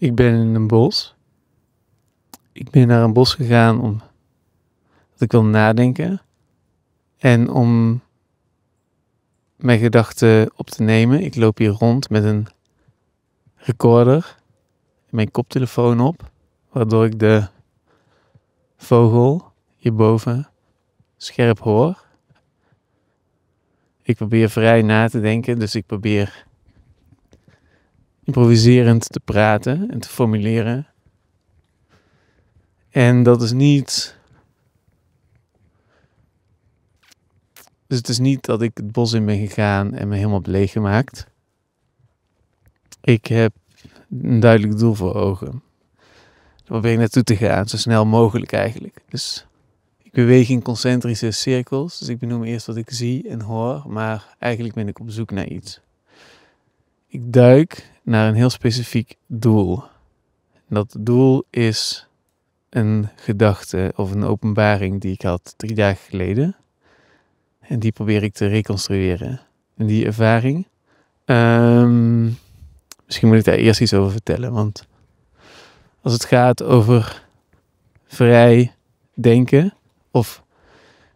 Ik ben in een bos. Ik ben naar een bos gegaan omdat ik wil nadenken. En om mijn gedachten op te nemen. Ik loop hier rond met een recorder. En mijn koptelefoon op. Waardoor ik de vogel hierboven scherp hoor. Ik probeer vrij na te denken. Dus ik probeer improviserend te praten en te formuleren. En dat is niet... Dus het is niet dat ik het bos in ben gegaan en me helemaal leeg gemaakt. Ik heb een duidelijk doel voor ogen. Daar probeer ik naartoe te gaan, zo snel mogelijk eigenlijk. Dus ik beweeg in concentrische cirkels. Dus ik benoem eerst wat ik zie en hoor, maar eigenlijk ben ik op zoek naar iets. Ik duik naar een heel specifiek doel. En dat doel is een gedachte of een openbaring die ik had 3 dagen geleden. En die probeer ik te reconstrueren. En die ervaring... misschien moet ik daar eerst iets over vertellen. Want als het gaat over vrij denken of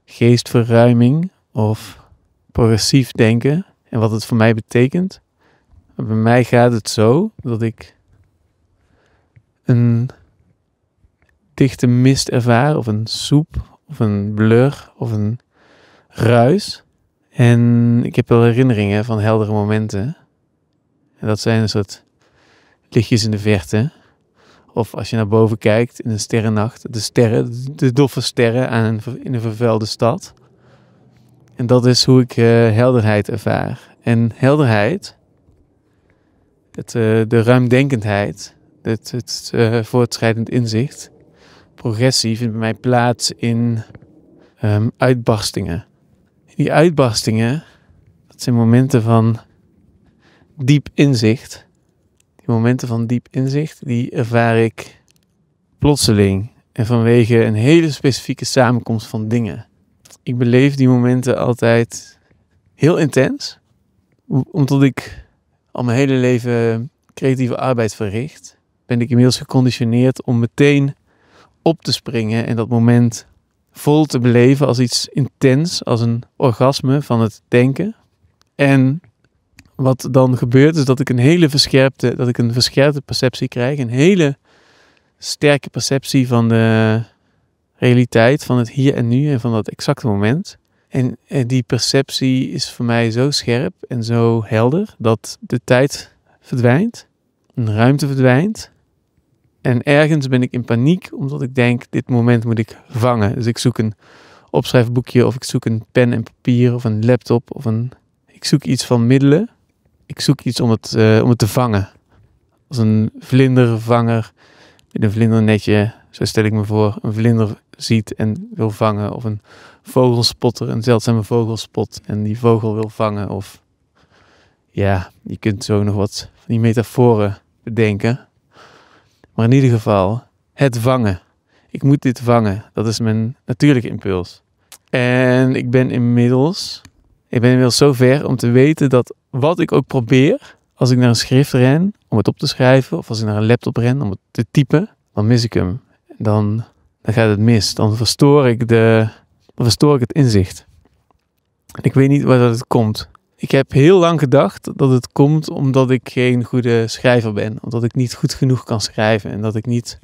geestverruiming of progressief denken en wat het voor mij betekent. Bij mij gaat het zo dat ik een dichte mist ervaar of een soep of een blur of een ruis. En ik heb wel herinneringen van heldere momenten. En dat zijn een soort lichtjes in de verte. Of als je naar boven kijkt in een sterrennacht. De doffe sterren in een vervuilde stad. En dat is hoe ik helderheid ervaar. En helderheid, de ruimdenkendheid, het voortschrijdend inzicht, progressie vindt bij mij plaats in uitbarstingen. Die uitbarstingen, dat zijn momenten van diep inzicht. Die momenten van diep inzicht, die ervaar ik plotseling en vanwege een hele specifieke samenkomst van dingen. Ik beleef die momenten altijd heel intens, omdat ik al mijn hele leven creatieve arbeid verricht, ben ik inmiddels geconditioneerd om meteen op te springen en dat moment vol te beleven als iets intens, als een orgasme van het denken. En wat dan gebeurt is dat ik een verscherpte perceptie krijg, een hele sterke perceptie van de realiteit, van het hier en nu en van dat exacte moment. En die perceptie is voor mij zo scherp en zo helder dat de tijd verdwijnt, een ruimte verdwijnt. En ergens ben ik in paniek omdat ik denk, dit moment moet ik vangen. Dus ik zoek een opschrijfboekje of ik zoek een pen en papier of een laptop. Ik zoek iets van middelen. Ik zoek iets om het te vangen. Als een vlindervanger met een vlindernetje, zo stel ik me voor, een vlinder ziet en wil vangen. Of een vogelspotter, een zeldzame vogelspot en die vogel wil vangen. Of ja, je kunt zo nog wat van die metaforen bedenken. Maar in ieder geval, het vangen. Ik moet dit vangen. Dat is mijn natuurlijke impuls. En ik ben inmiddels zo ver om te weten dat wat ik ook probeer, als ik naar een schrift ren om het op te schrijven, of als ik naar een laptop ren om het te typen, dan mis ik hem. Dan gaat het mis. Dan verstoor ik het inzicht. Ik weet niet waar dat het komt. Ik heb heel lang gedacht dat het komt omdat ik geen goede schrijver ben. Omdat ik niet goed genoeg kan schrijven. En dat ik niet,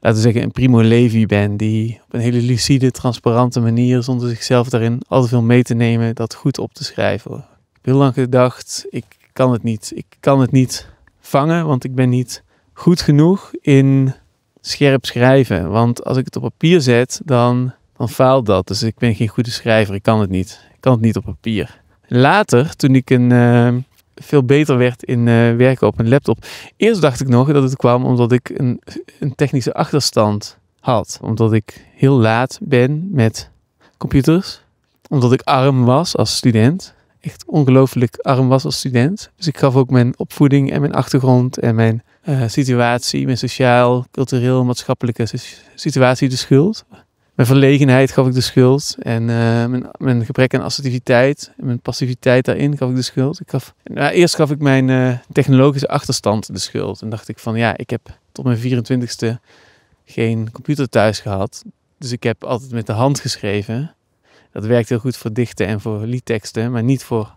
laten we zeggen, een Primo Levi ben. Die op een hele lucide, transparante manier, zonder zichzelf daarin al te veel mee te nemen, dat goed op te schrijven. Ik heb heel lang gedacht, ik kan het niet. Ik kan het niet vangen, want ik ben niet goed genoeg in scherp schrijven. Want als ik het op papier zet, dan faalt dat. Dus ik ben geen goede schrijver, ik kan het niet. Ik kan het niet op papier. Later, toen ik veel beter werd in werken op een laptop. Eerst dacht ik nog dat het kwam omdat ik een technische achterstand had. Omdat ik heel laat ben met computers. Omdat ik arm was als student. Echt ongelooflijk arm was als student. Dus ik gaf ook mijn opvoeding en mijn achtergrond en mijn situatie. Mijn sociaal, cultureel, maatschappelijke situatie de schuld. Mijn verlegenheid gaf ik de schuld. En mijn gebrek aan assertiviteit en mijn passiviteit daarin gaf ik de schuld. Eerst gaf ik mijn technologische achterstand de schuld. En dacht ik van ja, ik heb tot mijn 24ste geen computer thuis gehad. Dus ik heb altijd met de hand geschreven. Dat werkt heel goed voor dichten en voor liedteksten. Maar niet voor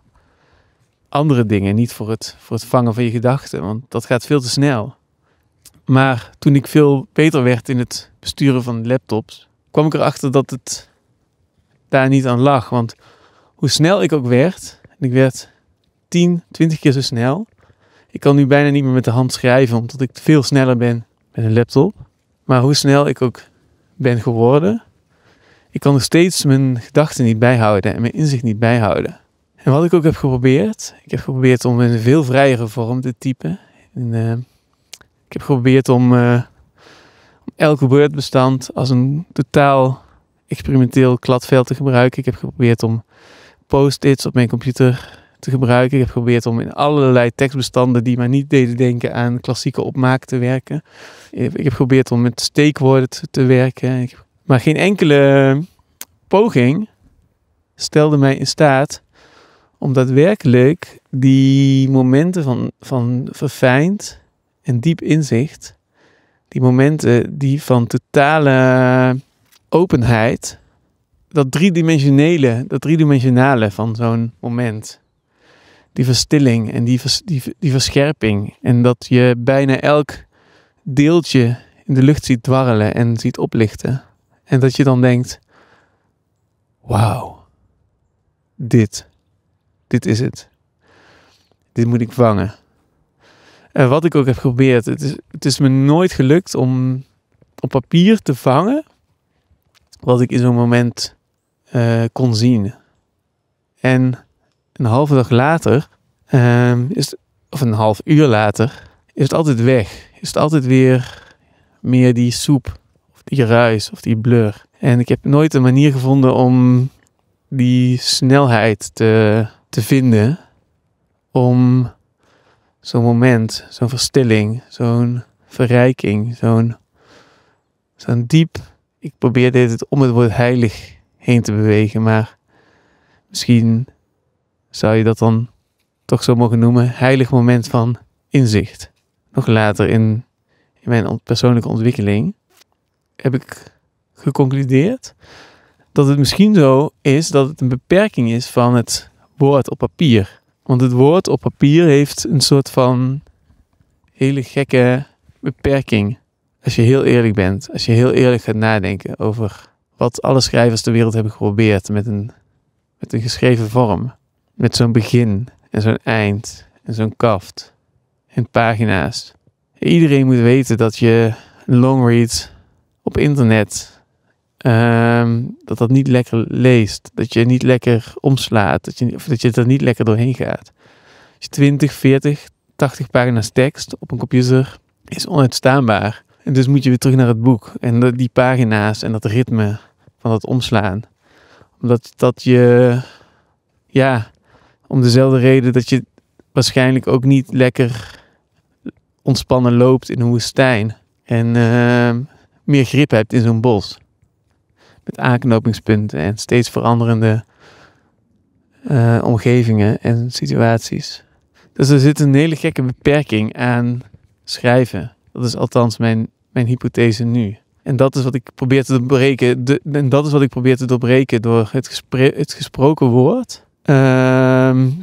andere dingen. Niet voor het vangen van je gedachten. Want dat gaat veel te snel. Maar toen ik veel beter werd in het besturen van laptops, kwam ik erachter dat het daar niet aan lag. Want hoe snel ik ook werd, en ik werd 10, 20 keer zo snel. Ik kan nu bijna niet meer met de hand schrijven, omdat ik veel sneller ben met een laptop. Maar hoe snel ik ook ben geworden, ik kan nog steeds mijn gedachten niet bijhouden en mijn inzicht niet bijhouden. En wat ik ook heb geprobeerd, om in een veel vrijere vorm te typen. Ik heb geprobeerd om elk Word-bestand als een totaal experimenteel kladveld te gebruiken. Ik heb geprobeerd om post-its op mijn computer te gebruiken. Ik heb geprobeerd om in allerlei tekstbestanden die mij niet deden denken aan klassieke opmaak te werken. Ik heb geprobeerd om met steekwoorden te werken. Maar geen enkele poging stelde mij in staat om daadwerkelijk die momenten van verfijnd en diep inzicht, die momenten die van totale openheid, dat driedimensionale van zo'n moment, die verstilling en die verscherping, en dat je bijna elk deeltje in de lucht ziet dwarrelen en ziet oplichten. En dat je dan denkt, wauw, dit is het. Dit moet ik vangen. Wat ik ook heb geprobeerd, het is me nooit gelukt om op papier te vangen wat ik in zo'n moment kon zien. En een halve dag later, of een half uur later, is het altijd weg. Is het altijd weer meer die soep, of die ruis, of die blur. En ik heb nooit een manier gevonden om die snelheid te vinden om zo'n moment, zo'n verstilling, zo'n verrijking, zo'n diep. Ik probeerde het om het woord heilig heen te bewegen, maar misschien zou je dat dan toch zo mogen noemen. Heilig moment van inzicht. Nog later in mijn persoonlijke ontwikkeling heb ik geconcludeerd dat het misschien zo is dat het een beperking is van het woord op papier. Want het woord op papier heeft een soort van hele gekke beperking. Als je heel eerlijk bent. Als je heel eerlijk gaat nadenken over wat alle schrijvers ter wereld hebben geprobeerd met een geschreven vorm. Met zo'n begin en zo'n eind en zo'n kaft en pagina's. Iedereen moet weten dat je longread op internet, dat niet lekker leest. Dat je niet lekker omslaat. Dat je er niet lekker doorheen gaat. Als je 20, 40, 80 pagina's tekst op een computer is onuitstaanbaar. En dus moet je weer terug naar het boek. En die pagina's en dat ritme van dat omslaan. Omdat dat je, ja, om dezelfde reden dat je waarschijnlijk ook niet lekker ontspannen loopt in een woestijn. En meer grip hebt in zo'n bos. Met aanknopingspunten en steeds veranderende omgevingen en situaties. Dus er zit een hele gekke beperking aan schrijven. Dat is althans mijn hypothese nu. En dat is wat ik probeer te doorbreken. Door het gesproken woord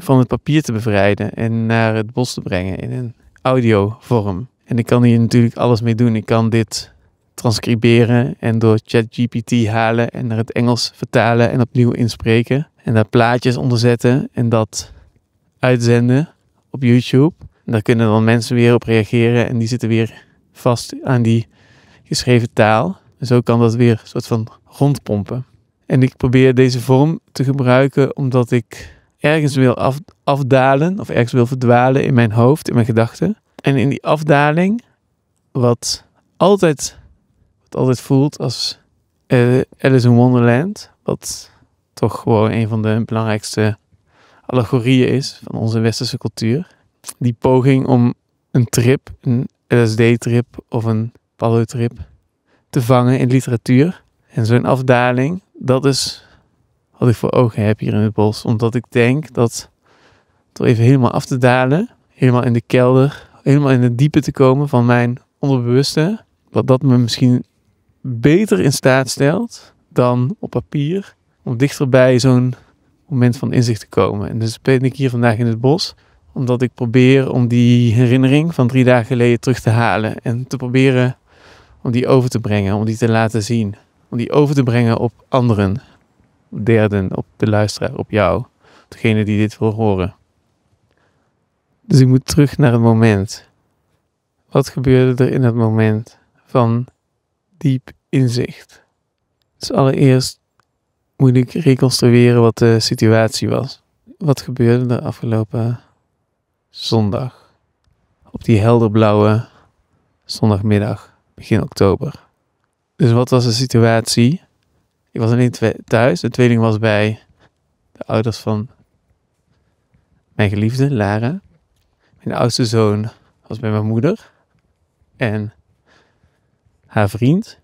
van het papier te bevrijden en naar het bos te brengen in een audiovorm. En ik kan hier natuurlijk alles mee doen. Ik kan dit transcriberen en door ChatGPT halen en naar het Engels vertalen en opnieuw inspreken. En daar plaatjes onder zetten en dat uitzenden op YouTube. En daar kunnen dan mensen weer op reageren en die zitten weer vast aan die geschreven taal. En zo kan dat weer een soort van rondpompen. En ik probeer deze vorm te gebruiken omdat ik ergens wil afdalen of ergens wil verdwalen in mijn hoofd, in mijn gedachten. En in die afdaling, wat altijd voelt als Alice in Wonderland, wat toch gewoon een van de belangrijkste allegorieën is van onze westerse cultuur. Die poging om een trip, een LSD-trip of een pallo-trip te vangen in literatuur. En zo'n afdaling, dat is wat ik voor ogen heb hier in het bos. Omdat ik denk dat door even helemaal af te dalen, helemaal in de kelder, helemaal in het diepe te komen van mijn onderbewuste, wat dat me misschien beter in staat stelt dan op papier, om dichterbij zo'n moment van inzicht te komen. En dus ben ik hier vandaag in het bos, omdat ik probeer om die herinnering van 3 dagen geleden terug te halen en te proberen om die over te brengen, om die te laten zien. Om die over te brengen op anderen, op derden, op de luisteraar, op jou, op degene die dit wil horen. Dus ik moet terug naar het moment. Wat gebeurde er in het moment van diep inzicht? Dus allereerst moet ik reconstrueren wat de situatie was. Wat gebeurde er afgelopen zondag? Op die helderblauwe zondagmiddag, begin oktober. Dus wat was de situatie? Ik was alleen thuis. De tweeling was bij de ouders van mijn geliefde, Lara. Mijn oudste zoon was bij mijn moeder. En haar vriend.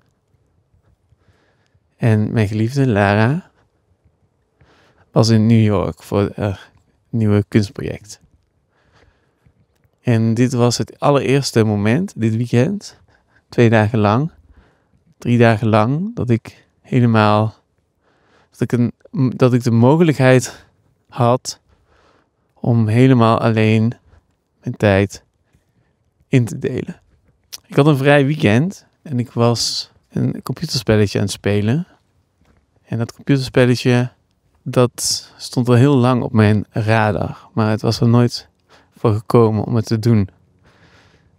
En mijn geliefde, Lara, was in New York voor haar nieuwe kunstproject. En dit was het allereerste moment, dit weekend, 2 dagen lang, 3 dagen lang, dat ik helemaal, dat ik de mogelijkheid had om helemaal alleen mijn tijd in te delen. Ik had een vrij weekend en ik was een computerspelletje aan het spelen. En dat computerspelletje, dat stond al heel lang op mijn radar. Maar het was er nooit voor gekomen om het te doen.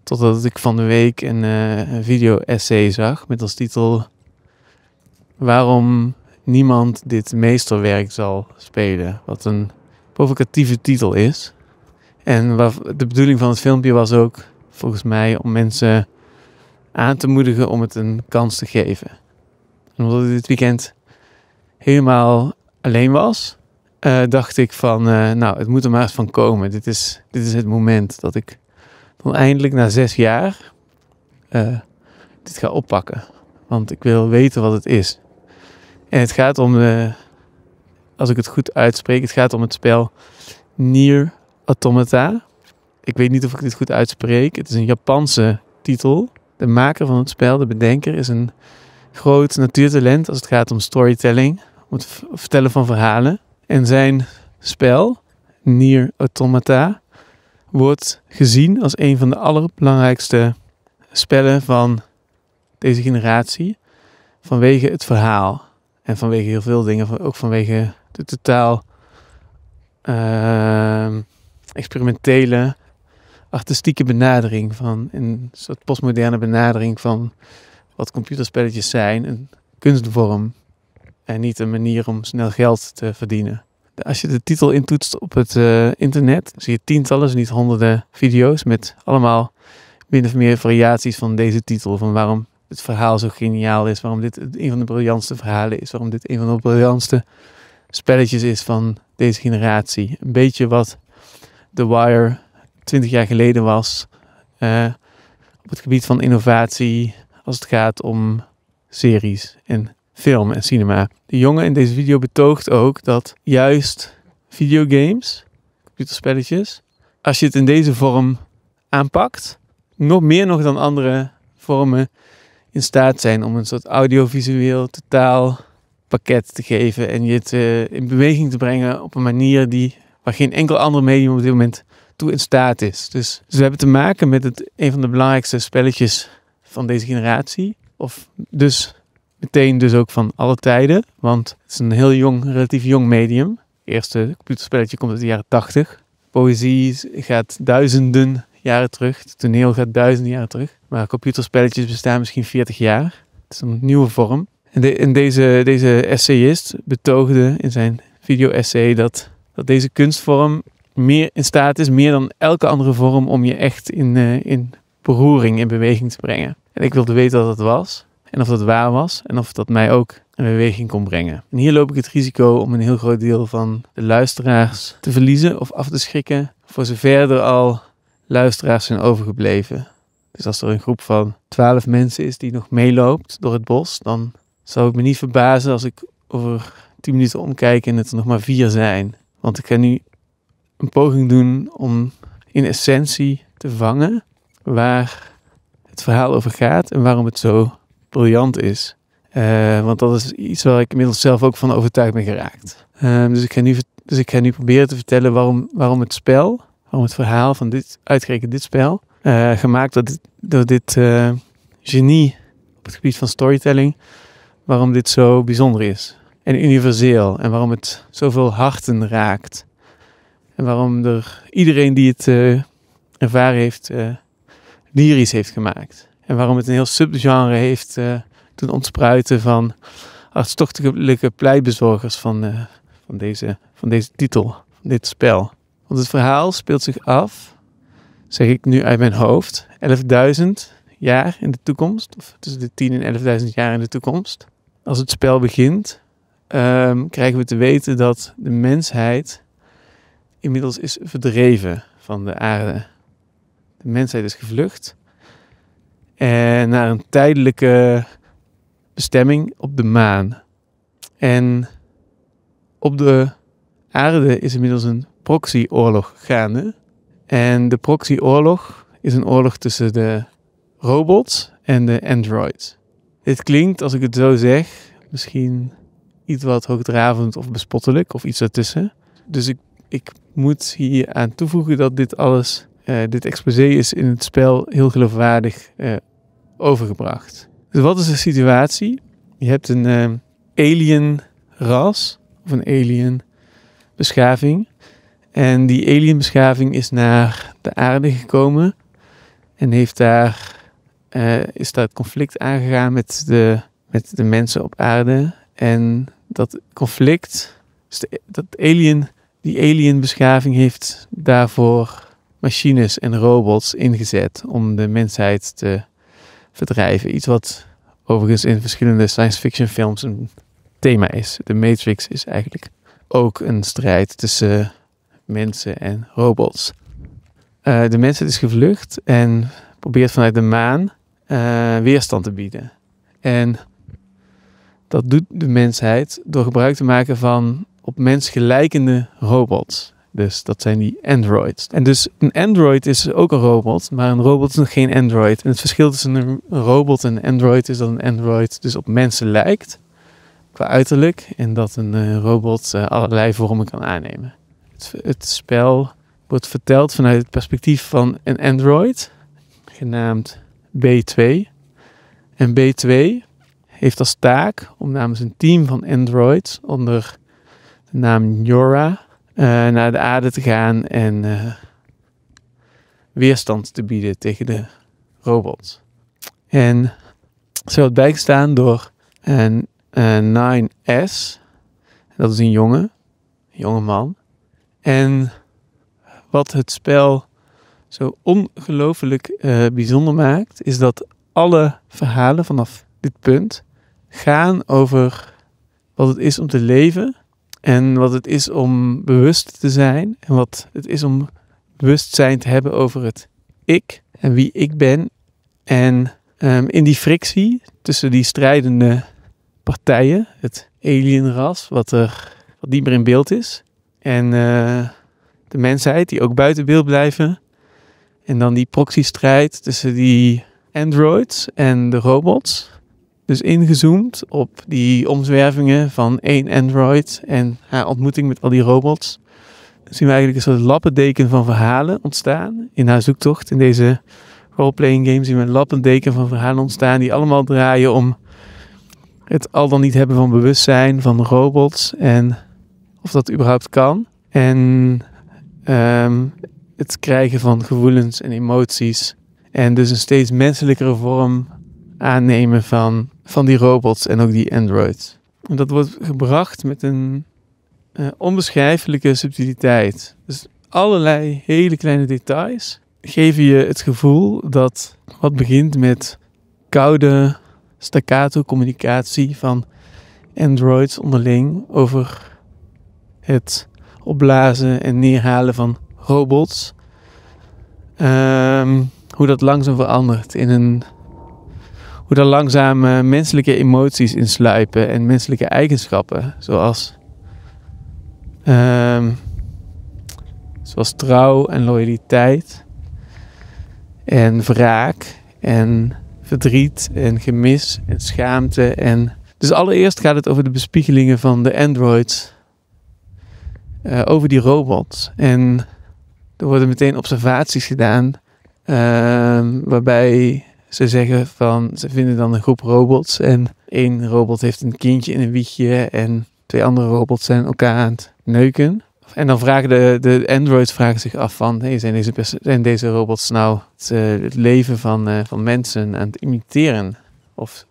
Totdat ik van de week een video-essay zag met als titel Waarom niemand dit meesterwerk zal spelen. Wat een provocatieve titel is. En de bedoeling van het filmpje was ook volgens mij om mensen aan te moedigen om het een kans te geven. En omdat ik dit weekend helemaal alleen was, dacht ik van, nou, het moet er maar eens van komen. Dit is het moment dat ik dan eindelijk na 6 jaar dit ga oppakken. Want ik wil weten wat het is. En het gaat om, als ik het goed uitspreek, het gaat om het spel NieR Automata. Ik weet niet of ik dit goed uitspreek. Het is een Japanse titel. De maker van het spel, de bedenker, is een groot natuurtalent als het gaat om storytelling. Om het vertellen van verhalen. En zijn spel, NieR Automata, wordt gezien als een van de allerbelangrijkste spellen van deze generatie. Vanwege het verhaal. En vanwege heel veel dingen. Ook vanwege de totaal experimentele, artistieke benadering van een soort postmoderne benadering van wat computerspelletjes zijn. Een kunstvorm en niet een manier om snel geld te verdienen. Als je de titel intoetst op het internet, zie je tientallen, zo niet honderden video's met allemaal min of meer variaties van deze titel. Van waarom het verhaal zo geniaal is, waarom dit een van de briljantste verhalen is, waarom dit een van de briljantste spelletjes is van deze generatie. Een beetje wat The Wire 20 jaar geleden was op het gebied van innovatie als het gaat om series en film en cinema. De jongen in deze video betoogt ook dat juist videogames, computerspelletjes, als je het in deze vorm aanpakt, nog meer dan andere vormen in staat zijn om een soort audiovisueel totaal pakket te geven en je het in beweging te brengen op een manier waar geen enkel ander medium op dit moment toe in staat is. Dus we hebben te maken met een van de belangrijkste spelletjes van deze generatie. Of dus meteen dus ook van alle tijden. Want het is een heel jong, relatief jong medium. Het eerste computerspelletje komt uit de jaren 80. Poëzie gaat duizenden jaren terug. Het toneel gaat duizenden jaren terug. Maar computerspelletjes bestaan misschien 40 jaar. Het is een nieuwe vorm. En deze essayist betoogde in zijn video-essay dat deze kunstvorm meer in staat is, meer dan elke andere vorm, om je echt in beroering, in beweging te brengen. En ik wilde weten wat dat was, en of dat waar was, en of dat mij ook in beweging kon brengen. En hier loop ik het risico om een heel groot deel van de luisteraars te verliezen of af te schrikken, voor zover er al luisteraars zijn overgebleven. Dus als er een groep van 12 mensen is die nog meeloopt door het bos, dan zou ik me niet verbazen als ik over 10 minuten omkijk en het er nog maar 4 zijn. Want ik ga nu een poging doen om in essentie te vangen waar het verhaal over gaat en waarom het zo briljant is. Want dat is iets waar ik inmiddels zelf ook van overtuigd ben geraakt. Dus ik ga nu proberen te vertellen waarom het verhaal van dit spel, gemaakt door dit genie op het gebied van storytelling, waarom dit zo bijzonder is en universeel en waarom het zoveel harten raakt. En waarom er iedereen die het ervaren heeft, lyrisch heeft gemaakt. En waarom het een heel subgenre heeft doen ontspruiten van hartstochtelijke pleitbezorgers van deze titel, van dit spel. Want het verhaal speelt zich af, zeg ik nu uit mijn hoofd, 11.000 jaar in de toekomst. Of tussen de 10 en 11.000 jaar in de toekomst. Als het spel begint, krijgen we te weten dat de mensheid inmiddels is verdreven van de aarde. De mensheid is gevlucht en naar een tijdelijke bestemming op de maan. En op de aarde is inmiddels een proxyoorlog gaande. En de proxyoorlog is een oorlog tussen de robots en de androids. Dit klinkt, als ik het zo zeg, misschien iets wat hoogdravend of bespottelijk of iets daartussen. Dus ik moet hier aan toevoegen dat dit alles, dit exposé is in het spel heel geloofwaardig overgebracht. Dus wat is de situatie? Je hebt een alien ras of een alien beschaving. En die alien beschaving is naar de aarde gekomen en heeft daar, is daar het conflict aangegaan met de mensen op aarde. En dat conflict, dus die alien beschaving heeft daarvoor machines en robots ingezet om de mensheid te verdrijven. Iets wat overigens in verschillende science fiction films een thema is. The Matrix is eigenlijk ook een strijd tussen mensen en robots. De mensheid is gevlucht en probeert vanuit de maan weerstand te bieden. En dat doet de mensheid door gebruik te maken van op mens gelijkende robots. Dus dat zijn die androids. En dus een android is ook een robot, maar een robot is nog geen android. En het verschil tussen een robot en een android is dat een android dus op mensen lijkt, qua uiterlijk, en dat een robot allerlei vormen kan aannemen. Het spel wordt verteld vanuit het perspectief van een android, genaamd B2. En B2 heeft als taak om namens een team van androids onder de naam NieR naar de aarde te gaan en weerstand te bieden tegen de robots. En ze wordt bijgestaan door een 9S. Dat is een jonge man. En wat het spel zo ongelooflijk bijzonder maakt, is dat alle verhalen vanaf dit punt gaan over wat het is om te leven en wat het is om bewust te zijn en wat het is om bewustzijn te hebben over het ik en wie ik ben. En in die frictie tussen die strijdende partijen, het alienras wat niet meer in beeld is, en de mensheid die ook buiten beeld blijven. En dan die proxystrijd tussen die androids en de robots. Dus ingezoomd op die omzwervingen van één android en haar ontmoeting met al die robots. Dan zien we eigenlijk een soort lappendeken van verhalen ontstaan. In haar zoektocht in deze roleplaying game zien we een lappendeken van verhalen ontstaan die allemaal draaien om het al dan niet hebben van bewustzijn van robots en of dat überhaupt kan. En het krijgen van gevoelens en emoties. En dus een steeds menselijkere vorm aannemen van die robots en ook die androids. En dat wordt gebracht met een onbeschrijfelijke subtiliteit. Dus allerlei hele kleine details geven je het gevoel dat wat begint met koude staccato communicatie van androids onderling over het opblazen en neerhalen van robots. Hoe dat langzaam verandert in een... Hoe hoe daar langzaam menselijke emoties in sluipen en menselijke eigenschappen. Zoals trouw en loyaliteit en wraak en verdriet en gemis en schaamte. En dus allereerst gaat het over de bespiegelingen van de androids, over die robots. En er worden meteen observaties gedaan waarbij ze zeggen van, ze vinden dan een groep robots en één robot heeft een kindje in een wiegje en twee andere robots zijn elkaar aan het neuken. En dan vragen de androids vragen zich af van, hey, zijn deze robots nou het leven van mensen aan het imiteren? Of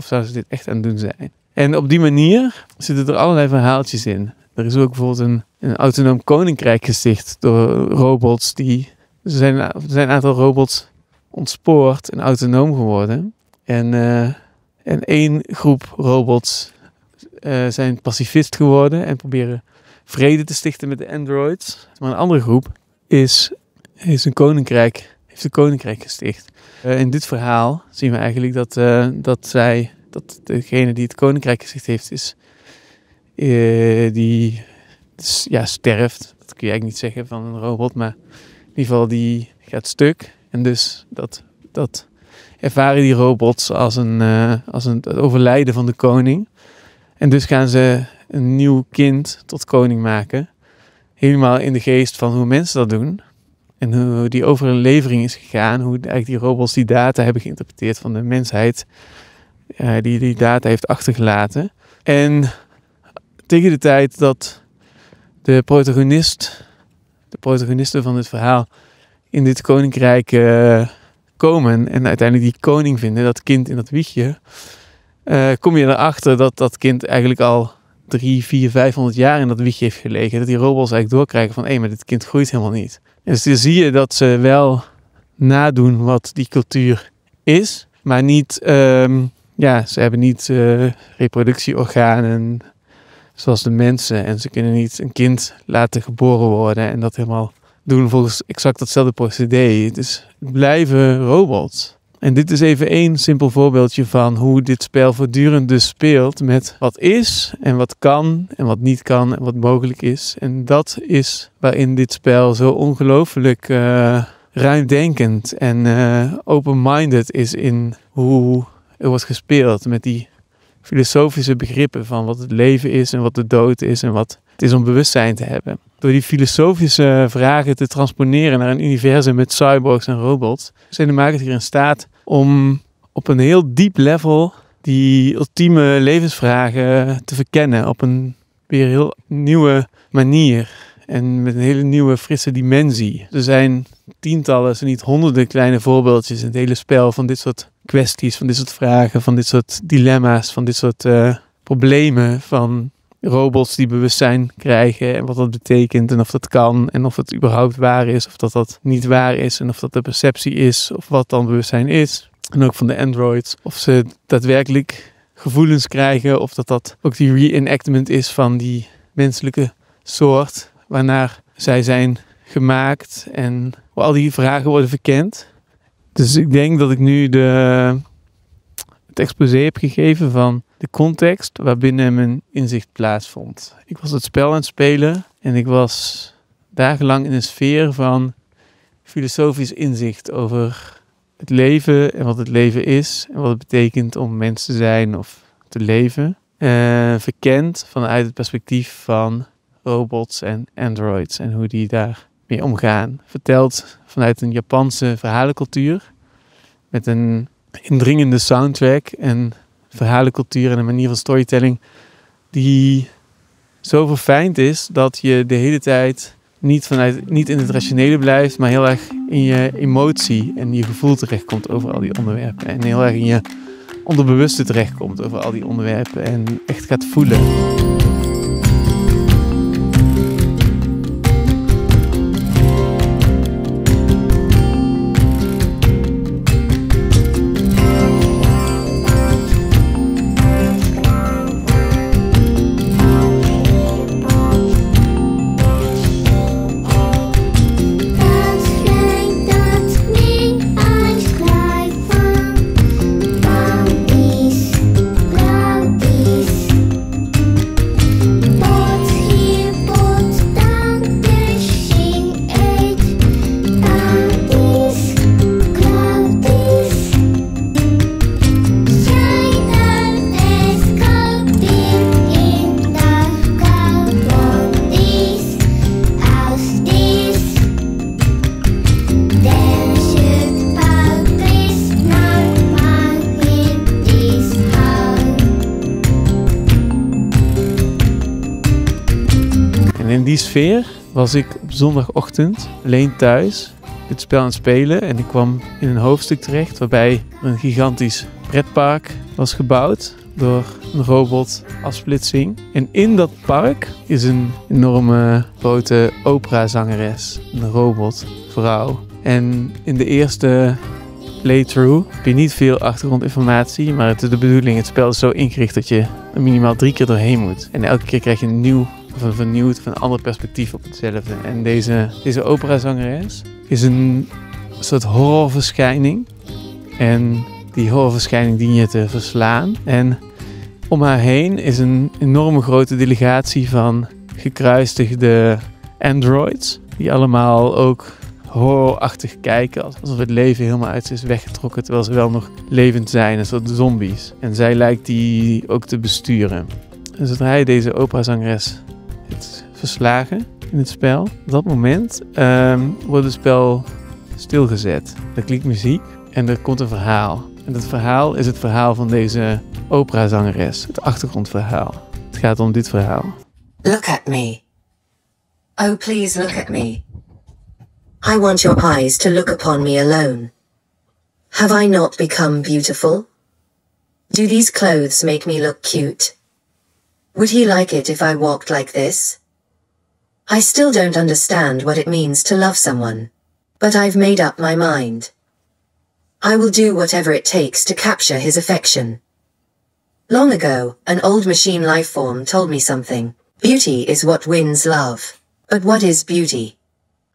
zouden ze dit echt aan het doen zijn? En op die manier zitten er allerlei verhaaltjes in. Er is ook bijvoorbeeld een autonoom koninkrijk gesticht door robots. Er zijn een aantal robots ontspoord en autonoom geworden. En één groep robots zijn pacifist geworden en proberen vrede te stichten met de androids. Maar een andere groep heeft een koninkrijk gesticht. In dit verhaal zien we eigenlijk dat degene die het koninkrijk gesticht heeft die sterft. Dat kun je eigenlijk niet zeggen van een robot, maar in ieder geval die gaat stuk. En dus dat ervaren die robots als het overlijden van de koning. En dus gaan ze een nieuw kind tot koning maken. Helemaal in de geest van hoe mensen dat doen. En hoe die overlevering is gegaan. Hoe eigenlijk die robots die data hebben geïnterpreteerd van de mensheid. Die data heeft achtergelaten. En tegen de tijd dat de protagonisten van dit verhaal in dit koninkrijk komen en uiteindelijk die koning vinden, dat kind in dat wiegje, kom je erachter dat dat kind eigenlijk al 300, 400, 500 jaar in dat wiegje heeft gelegen. Dat die robots eigenlijk doorkrijgen van, hé, maar dit kind groeit helemaal niet. En dus dan zie je dat ze wel nadoen wat die cultuur is, maar niet, ze hebben niet reproductieorganen zoals de mensen. En ze kunnen niet een kind laten geboren worden en dat helemaal doen volgens exact datzelfde procedé. Dus het blijven robots. En dit is even één simpel voorbeeldje van hoe dit spel voortdurend dus speelt met wat is en wat kan en wat niet kan en wat mogelijk is. En dat is waarin dit spel zo ongelooflijk ruimdenkend en open-minded is in hoe er wordt gespeeld met die filosofische begrippen van wat het leven is en wat de dood is en wat het is om bewustzijn te hebben. Door die filosofische vragen te transponeren naar een universum met cyborgs en robots, zijn de makers hier in staat om op een heel diep level die ultieme levensvragen te verkennen op een weer heel nieuwe manier en met een hele nieuwe frisse dimensie. Er zijn tientallen, zo niet honderden kleine voorbeeldjes in het hele spel van dit soort kwesties, van dit soort vragen, van dit soort dilemma's, van dit soort problemen van robots die bewustzijn krijgen en wat dat betekent en of dat kan en of het überhaupt waar is of dat niet waar is en of dat de perceptie is of wat dan bewustzijn is. En ook van de androids, of ze daadwerkelijk gevoelens krijgen of dat ook die reenactment is van die menselijke soort waarnaar zij zijn gemaakt en waar al die vragen worden verkend. Dus ik denk dat ik nu het exposé heb gegeven van de context waarbinnen mijn inzicht plaatsvond. Ik was het spel aan het spelen en ik was dagenlang in een sfeer van filosofisch inzicht over het leven en wat het leven is en wat het betekent om mens te zijn of te leven. Verkend vanuit het perspectief van robots en androids en hoe die daarmee omgaan. Verteld vanuit een Japanse verhalencultuur met een indringende soundtrack en verhalencultuur en een manier van storytelling die zo verfijnd is dat je de hele tijd niet in het rationele blijft, maar heel erg in je emotie en je gevoel terechtkomt over al die onderwerpen. En heel erg in je onderbewuste terechtkomt over al die onderwerpen en echt gaat voelen. sfeer was ik op zondagochtend alleen thuis het spel aan het spelen en ik kwam in een hoofdstuk terecht waarbij een gigantisch pretpark was gebouwd door een robotafsplitsing. En in dat park is een enorme grote operazangeres, een robotvrouw. En in de eerste playthrough heb je niet veel achtergrondinformatie, maar het is de bedoeling, het spel is zo ingericht dat je er minimaal 3 keer doorheen moet. En elke keer krijg je een nieuw of een vernieuwd of een ander perspectief op hetzelfde. En deze operazangeres is een soort horrorverschijning. En die horrorverschijning dien je te verslaan. En om haar heen is een enorme grote delegatie van gekruisigde androids. Die allemaal ook horrorachtig kijken. Alsof het leven helemaal uit ze is weggetrokken. Terwijl ze wel nog levend zijn. Een soort zombies. En zij lijkt die ook te besturen. En zodra je deze operazangeres heeft verslagen in het spel. Op dat moment wordt het spel stilgezet. Er klinkt muziek en er komt een verhaal. En dat verhaal is het verhaal van deze operazangeres. Het achtergrondverhaal. Het gaat om dit verhaal. Look at me. Oh, please look at me. I want your eyes to look upon me alone. Have I not become beautiful? Do these clothes make me look cute? Would he like it if I walked like this? I still don't understand what it means to love someone. But I've made up my mind. I will do whatever it takes to capture his affection. Long ago, an old machine life form told me something. Beauty is what wins love. But what is beauty?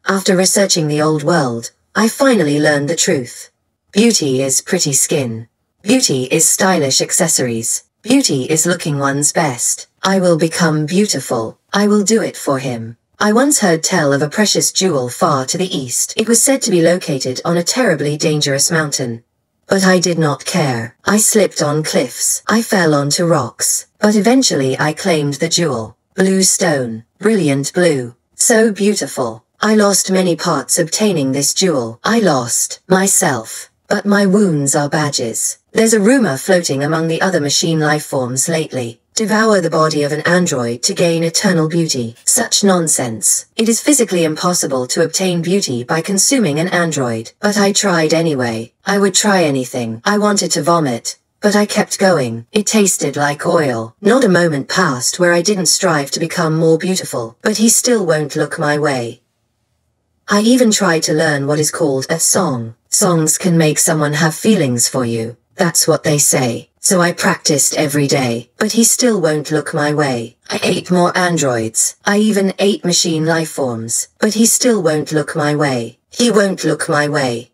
After researching the old world, I finally learned the truth. Beauty is pretty skin. Beauty is stylish accessories. Beauty is looking one's best. I will become beautiful. I will do it for him. I once heard tell of a precious jewel far to the east. It was said to be located on a terribly dangerous mountain. But I did not care. I slipped on cliffs. I fell onto rocks. But eventually I claimed the jewel. Blue stone. Brilliant blue. So beautiful. I lost many parts obtaining this jewel. I lost myself. But my wounds are badges. There's a rumor floating among the other machine life forms lately. Devour the body of an android to gain eternal beauty. Such nonsense. It is physically impossible to obtain beauty by consuming an android. But I tried anyway. I would try anything. I wanted to vomit. But I kept going. It tasted like oil. Not a moment passed where I didn't strive to become more beautiful. But he still won't look my way. I even tried to learn what is called a song. Songs can make someone have feelings for you. That's what they say. So I practiced every day, but he still won't look my way. I ate more androids. I even ate machine life forms, but he still won't look my way. He won't look my way.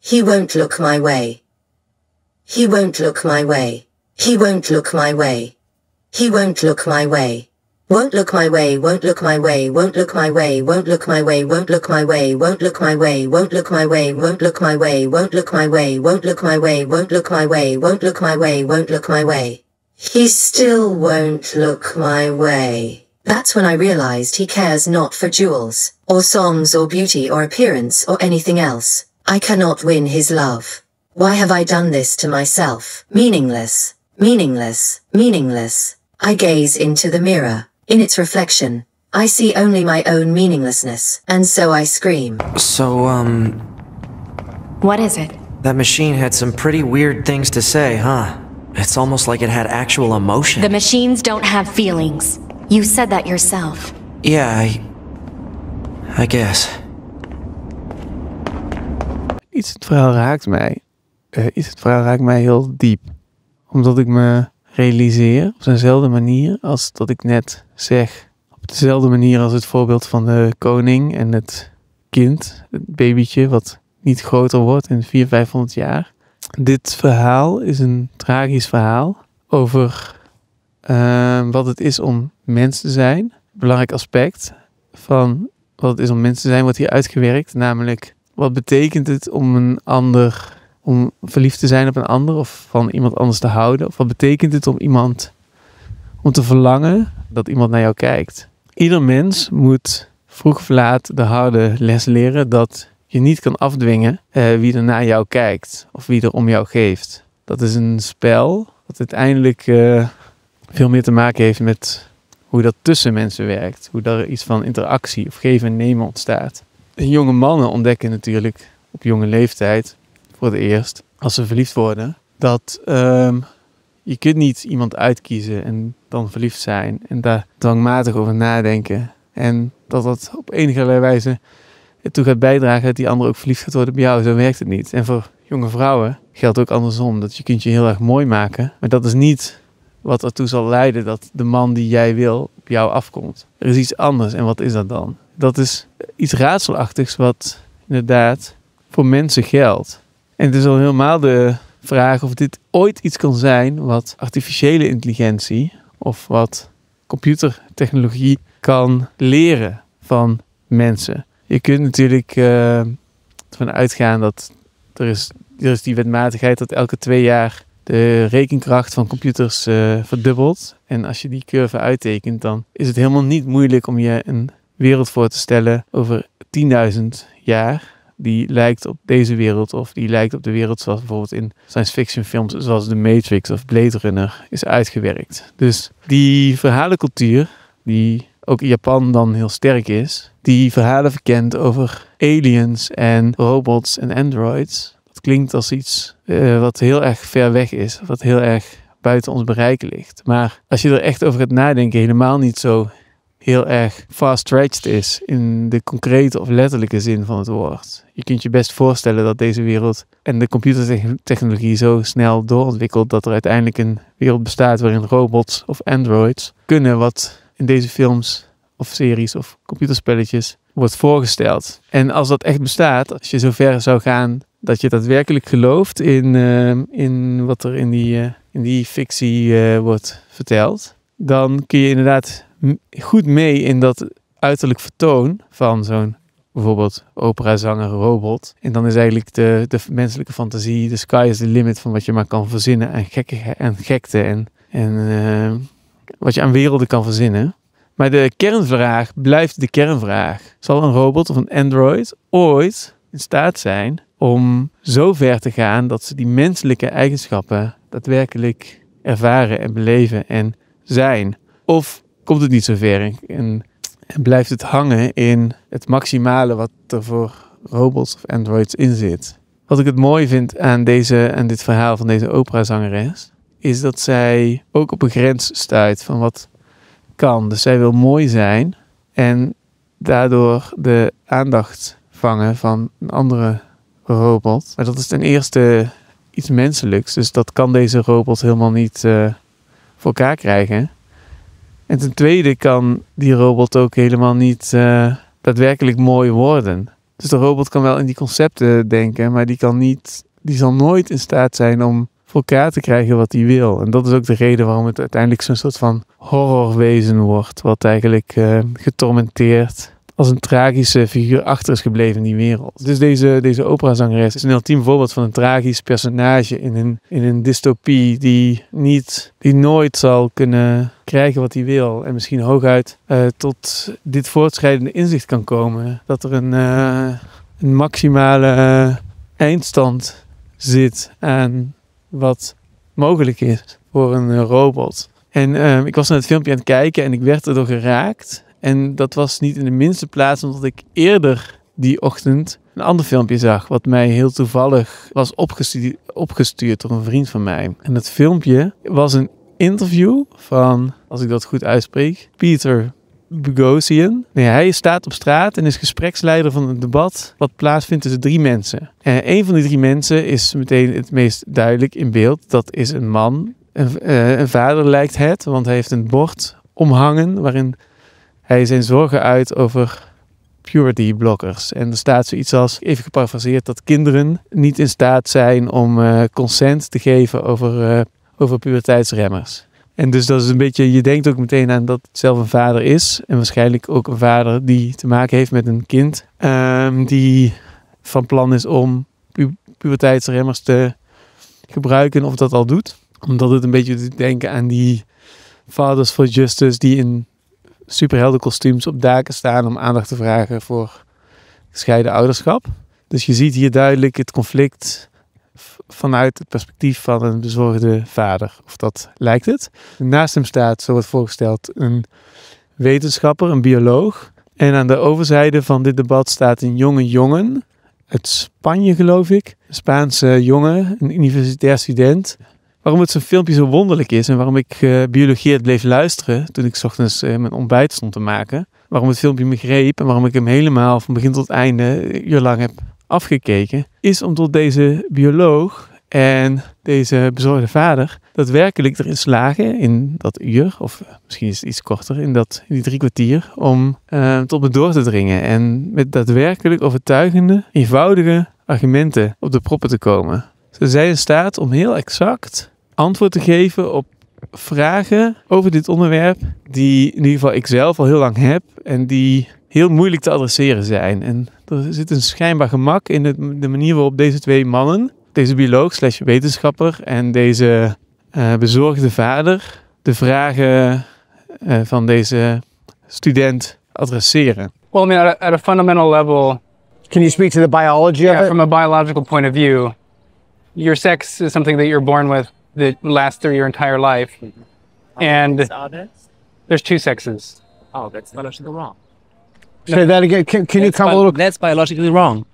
He won't look my way. He won't look my way. He won't look my way. He won't look my way. Won't look my way, won't look my way, won't look my way, won't look my way, won't look my way, won't look my way, won't look my way, won't look my way, won't look my way, won't look my way, won't look my way, won't look my way, won't look my way. He still won't look my way. That's when I realized he cares not for jewels, or songs, or beauty, or appearance, or anything else. I cannot win his love. Why have I done this to myself? Meaningless, meaningless, meaningless. I gaze into the mirror. In its reflection, I see only my own meaninglessness, and so I scream. So, what is it? That machine had some pretty weird things to say, huh? It's almost like it had actual emotion. The machines don't have feelings. You said that yourself. Yeah, I guess. Iets het verhaal raakt mij heel diep. Omdat ik me realiseer op dezelfde manier als dat ik net zeg. Op dezelfde manier als het voorbeeld van de koning en het kind, het babytje wat niet groter wordt in 400-500 jaar. Dit verhaal is een tragisch verhaal over wat het is om mens te zijn. Een belangrijk aspect van wat het is om mens te zijn wordt hier uitgewerkt. Namelijk, wat betekent het om om verliefd te zijn op een ander of van iemand anders te houden? Of wat betekent het om om te verlangen dat iemand naar jou kijkt? Ieder mens moet vroeg of laat de harde les leren dat je niet kan afdwingen wie er naar jou kijkt of wie er om jou geeft. Dat is een spel dat uiteindelijk veel meer te maken heeft met Hoe dat tussen mensen werkt. Hoe daar iets van interactie of geven en nemen ontstaat. En jonge mannen ontdekken natuurlijk op jonge leeftijd voor het eerst, als ze verliefd worden, dat je kunt niet iemand uitkiezen en dan verliefd zijn en daar dwangmatig over nadenken. En dat dat op enige wijze ertoe gaat bijdragen dat die ander ook verliefd gaat worden op jou. Zo werkt het niet. En voor jonge vrouwen geldt ook andersom. Dat je kunt je heel erg mooi maken, maar dat is niet wat ertoe zal leiden dat de man die jij wil op jou afkomt. Er is iets anders en wat is dat dan? Dat is iets raadselachtigs wat inderdaad voor mensen geldt. En het is al helemaal de vraag of dit ooit iets kan zijn wat artificiële intelligentie of wat computertechnologie kan leren van mensen. Je kunt natuurlijk ervan uitgaan dat er is die wetmatigheid dat elke 2 jaar de rekenkracht van computers verdubbelt. En als je die curve uittekent, dan is het helemaal niet moeilijk om je een wereld voor te stellen over 10.000 jaar. Die lijkt op deze wereld of die lijkt op de wereld zoals bijvoorbeeld in science fiction films zoals The Matrix of Blade Runner is uitgewerkt. Dus die verhalencultuur, die ook in Japan dan heel sterk is, die verhalen verkent over aliens en robots en androids. Dat klinkt als iets wat heel erg ver weg is, wat heel erg buiten ons bereik ligt. Maar als je er echt over gaat nadenken, helemaal niet zo heel erg far-stretched is in de concrete of letterlijke zin van het woord. Je kunt je best voorstellen dat deze wereld en de computertechnologie zo snel doorontwikkelt dat er uiteindelijk een wereld bestaat waarin robots of androids kunnen wat in deze films of series of computerspelletjes wordt voorgesteld. En als dat echt bestaat, als je zo ver zou gaan dat je daadwerkelijk gelooft in wat er in die fictie wordt verteld, dan kun je inderdaad goed mee in dat uiterlijk vertoon van zo'n bijvoorbeeld operazanger robot. En dan is eigenlijk de menselijke fantasie, de sky is the limit van wat je maar kan verzinnen aan gekte en wat je aan werelden kan verzinnen. Maar de kernvraag blijft de kernvraag. Zal een robot of een android ooit in staat zijn om zo ver te gaan dat ze die menselijke eigenschappen daadwerkelijk ervaren en beleven en zijn? Of komt het niet zo ver en blijft het hangen in het maximale wat er voor robots of androids in zit? Wat ik het mooi vind aan dit verhaal van deze operazangeres is dat zij ook op een grens stuit van wat kan. Dus zij wil mooi zijn en daardoor de aandacht vangen van een andere robot. Maar dat is ten eerste iets menselijks, dus dat kan deze robot helemaal niet voor elkaar krijgen. En ten tweede kan die robot ook helemaal niet daadwerkelijk mooi worden. Dus de robot kan wel in die concepten denken, maar die zal nooit in staat zijn om voor elkaar te krijgen wat hij wil. En dat is ook de reden waarom het uiteindelijk zo'n soort van horrorwezen wordt, wat eigenlijk getormenteerd als een tragische figuur achter is gebleven in die wereld. Dus deze operazangeres is een ultiem voorbeeld van een tragisch personage in een dystopie die nooit zal kunnen krijgen wat hij wil. En misschien hooguit tot dit voortschrijdende inzicht kan komen. Dat er een maximale eindstand zit aan wat mogelijk is voor een robot. En ik was naar het filmpje aan het kijken en ik werd erdoor geraakt. En dat was niet in de minste plaats, omdat ik eerder die ochtend een ander filmpje zag, wat mij heel toevallig was opgestuurd door een vriend van mij. En dat filmpje was een interview van, als ik dat goed uitspreek, Peter Boghossian. Nee, hij staat op straat en is gespreksleider van een debat wat plaatsvindt tussen 3 mensen. En een van die 3 mensen is meteen het meest duidelijk in beeld. Dat is een man, een vader lijkt het, want hij heeft een bord omhangen waarin hij zijn zorgen uit over puberty blockers. En er staat zoiets als, even geparafraseerd, dat kinderen niet in staat zijn om consent te geven over puberteitsremmers. En dus dat is een beetje, je denkt ook meteen aan dat het zelf een vader is. En waarschijnlijk ook een vader die te maken heeft met een kind die van plan is om puberteitsremmers te gebruiken, of dat al doet. Omdat het een beetje doet denken aan die Fathers for Justice die in superheldenkostuums op daken staan om aandacht te vragen voor gescheiden ouderschap. Dus je ziet hier duidelijk het conflict vanuit het perspectief van een bezorgde vader. Of dat lijkt het. Naast hem staat, zo wordt voorgesteld, een wetenschapper, een bioloog. En aan de overzijde van dit debat staat een jonge jongen. Uit Spanje, geloof ik. Een Spaanse jongen, een universitair student. Waarom het zo'n filmpje zo wonderlijk is en waarom ik biologeerd bleef luisteren toen ik 's ochtends mijn ontbijt stond te maken. Waarom het filmpje me greep en waarom ik hem helemaal van begin tot einde uurlang heb afgekeken. Is omdat deze bioloog en deze bezorgde vader daadwerkelijk erin slagen in dat uur, of misschien is het iets korter, in die 3 kwartier, om tot me door te dringen. En met daadwerkelijk overtuigende, eenvoudige argumenten op de proppen te komen. Ze zijn in staat om heel exact antwoord te geven op vragen over dit onderwerp die in ieder geval ik zelf al heel lang heb en die heel moeilijk te adresseren zijn. En er zit een schijnbaar gemak in de manier waarop deze twee mannen, deze bioloog slash wetenschapper en deze bezorgde vader, de vragen van deze student adresseren. Well, I mean, at a fundamental level, can you speak to the biology of it? From a biological point of view, your sex is something that you're born with that lasts through your entire life, and there's 2 sexes. Oh, that's biologically wrong. Say that again. Can you come a little? That's biologically wrong.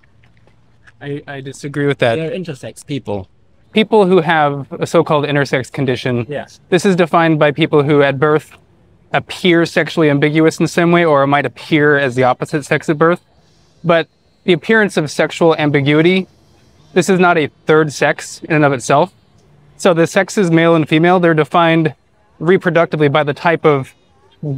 I disagree with that. They're intersex people. People who have a so-called intersex condition. Yes. This is defined by people who at birth appear sexually ambiguous in some way, or might appear as the opposite sex at birth. But the appearance of sexual ambiguity, this is not a third sex in and of itself. So the sexes, male and female, they're defined reproductively by the type of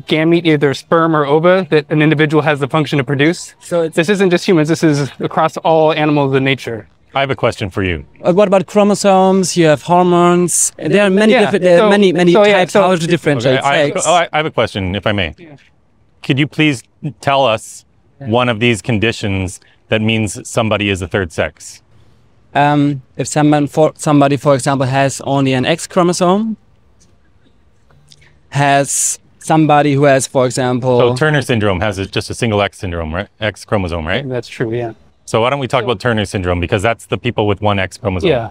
gamete, either sperm or ova, that an individual has the function to produce. So this isn't just humans, this is across all animals in nature. I have a question for you. What about chromosomes? You have hormones. There are many different, many types. How to differentiate sex? I have a question, if I may. Yeah. Could you please tell us one of these conditions that means somebody is a third sex? If somebody, for example, has only an X chromosome, has somebody who has, for example... So Turner syndrome has just a single X syndrome, right? X chromosome, right? That's true, yeah. So why don't we talk about Turner syndrome, because that's the people with one X chromosome.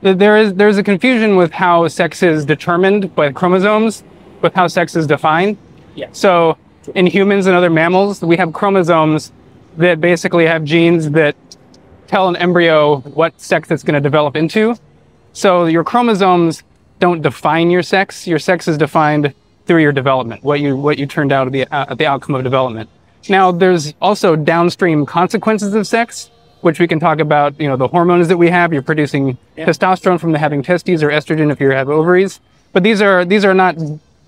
Yeah. There's a confusion with how sex is determined by chromosomes, with how sex is defined. Yeah. So in humans and other mammals, we have chromosomes that basically have genes that tell an embryo what sex it's going to develop into. So your chromosomes don't define your sex. Your sex is defined through your development, what you turned out at the outcome of development. Now, there's also downstream consequences of sex, which we can talk about, you know, the hormones that we have. You're producing testosterone from having testes, or estrogen if you have ovaries. But these are not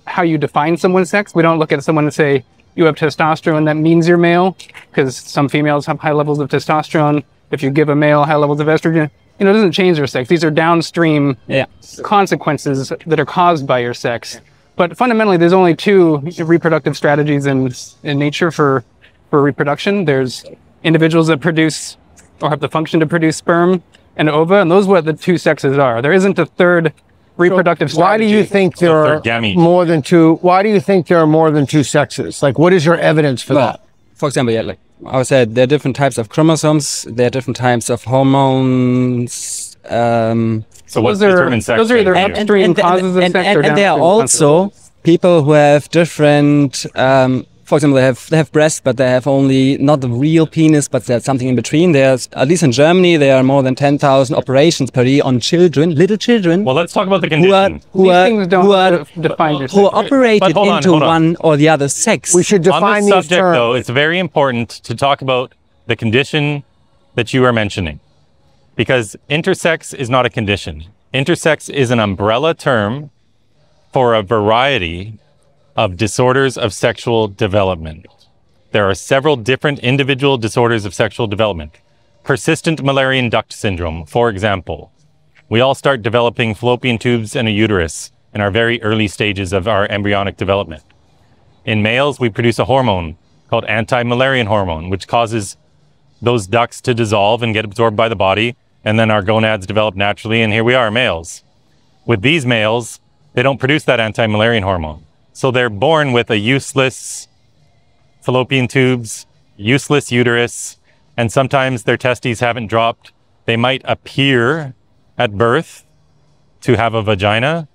how you define someone's sex. We don't look at someone and say, you have testosterone, that means you're male, because some females have high levels of testosterone. If you give a male high levels of estrogen, you know, it doesn't change their sex. These are downstream consequences that are caused by your sex. Yeah. But fundamentally, there's only 2 reproductive strategies in nature for reproduction. There's individuals that produce or have the function to produce sperm and ova, and those are what the 2 sexes are. There isn't a third reproductive strategy. Why do you think there are more than 2? Why do you think there are more than 2 sexes? Like, what is your evidence for that? For example, like I said, there are different types of chromosomes. There are different types of hormones. So what's determined sex? Those are either upstream causes of sex, or downstream. And there are also people who have different. For example, they have breasts, but they have only not the real penis, but there's something in between. There's, at least in Germany, there are more than 10,000 operations per year on children, little children. Well, let's talk about the condition. Who are operated into one or the other sex. We should define these terms. On this subject, though, it's very important to talk about the condition that you are mentioning, because intersex is not a condition. Intersex is an umbrella term for a variety of disorders of sexual development. There are several different individual disorders of sexual development. Persistent Müllerian duct syndrome, for example. We all start developing fallopian tubes and a uterus in our very early stages of our embryonic development. In males, we produce a hormone called anti-Müllerian hormone, which causes those ducts to dissolve and get absorbed by the body, and then our gonads develop naturally, and here we are, males. With these males, they don't produce that anti-Müllerian hormone. So they're born with a useless fallopian tubes, useless uterus, and sometimes their testes haven't dropped They might appear at birth to have a vagina,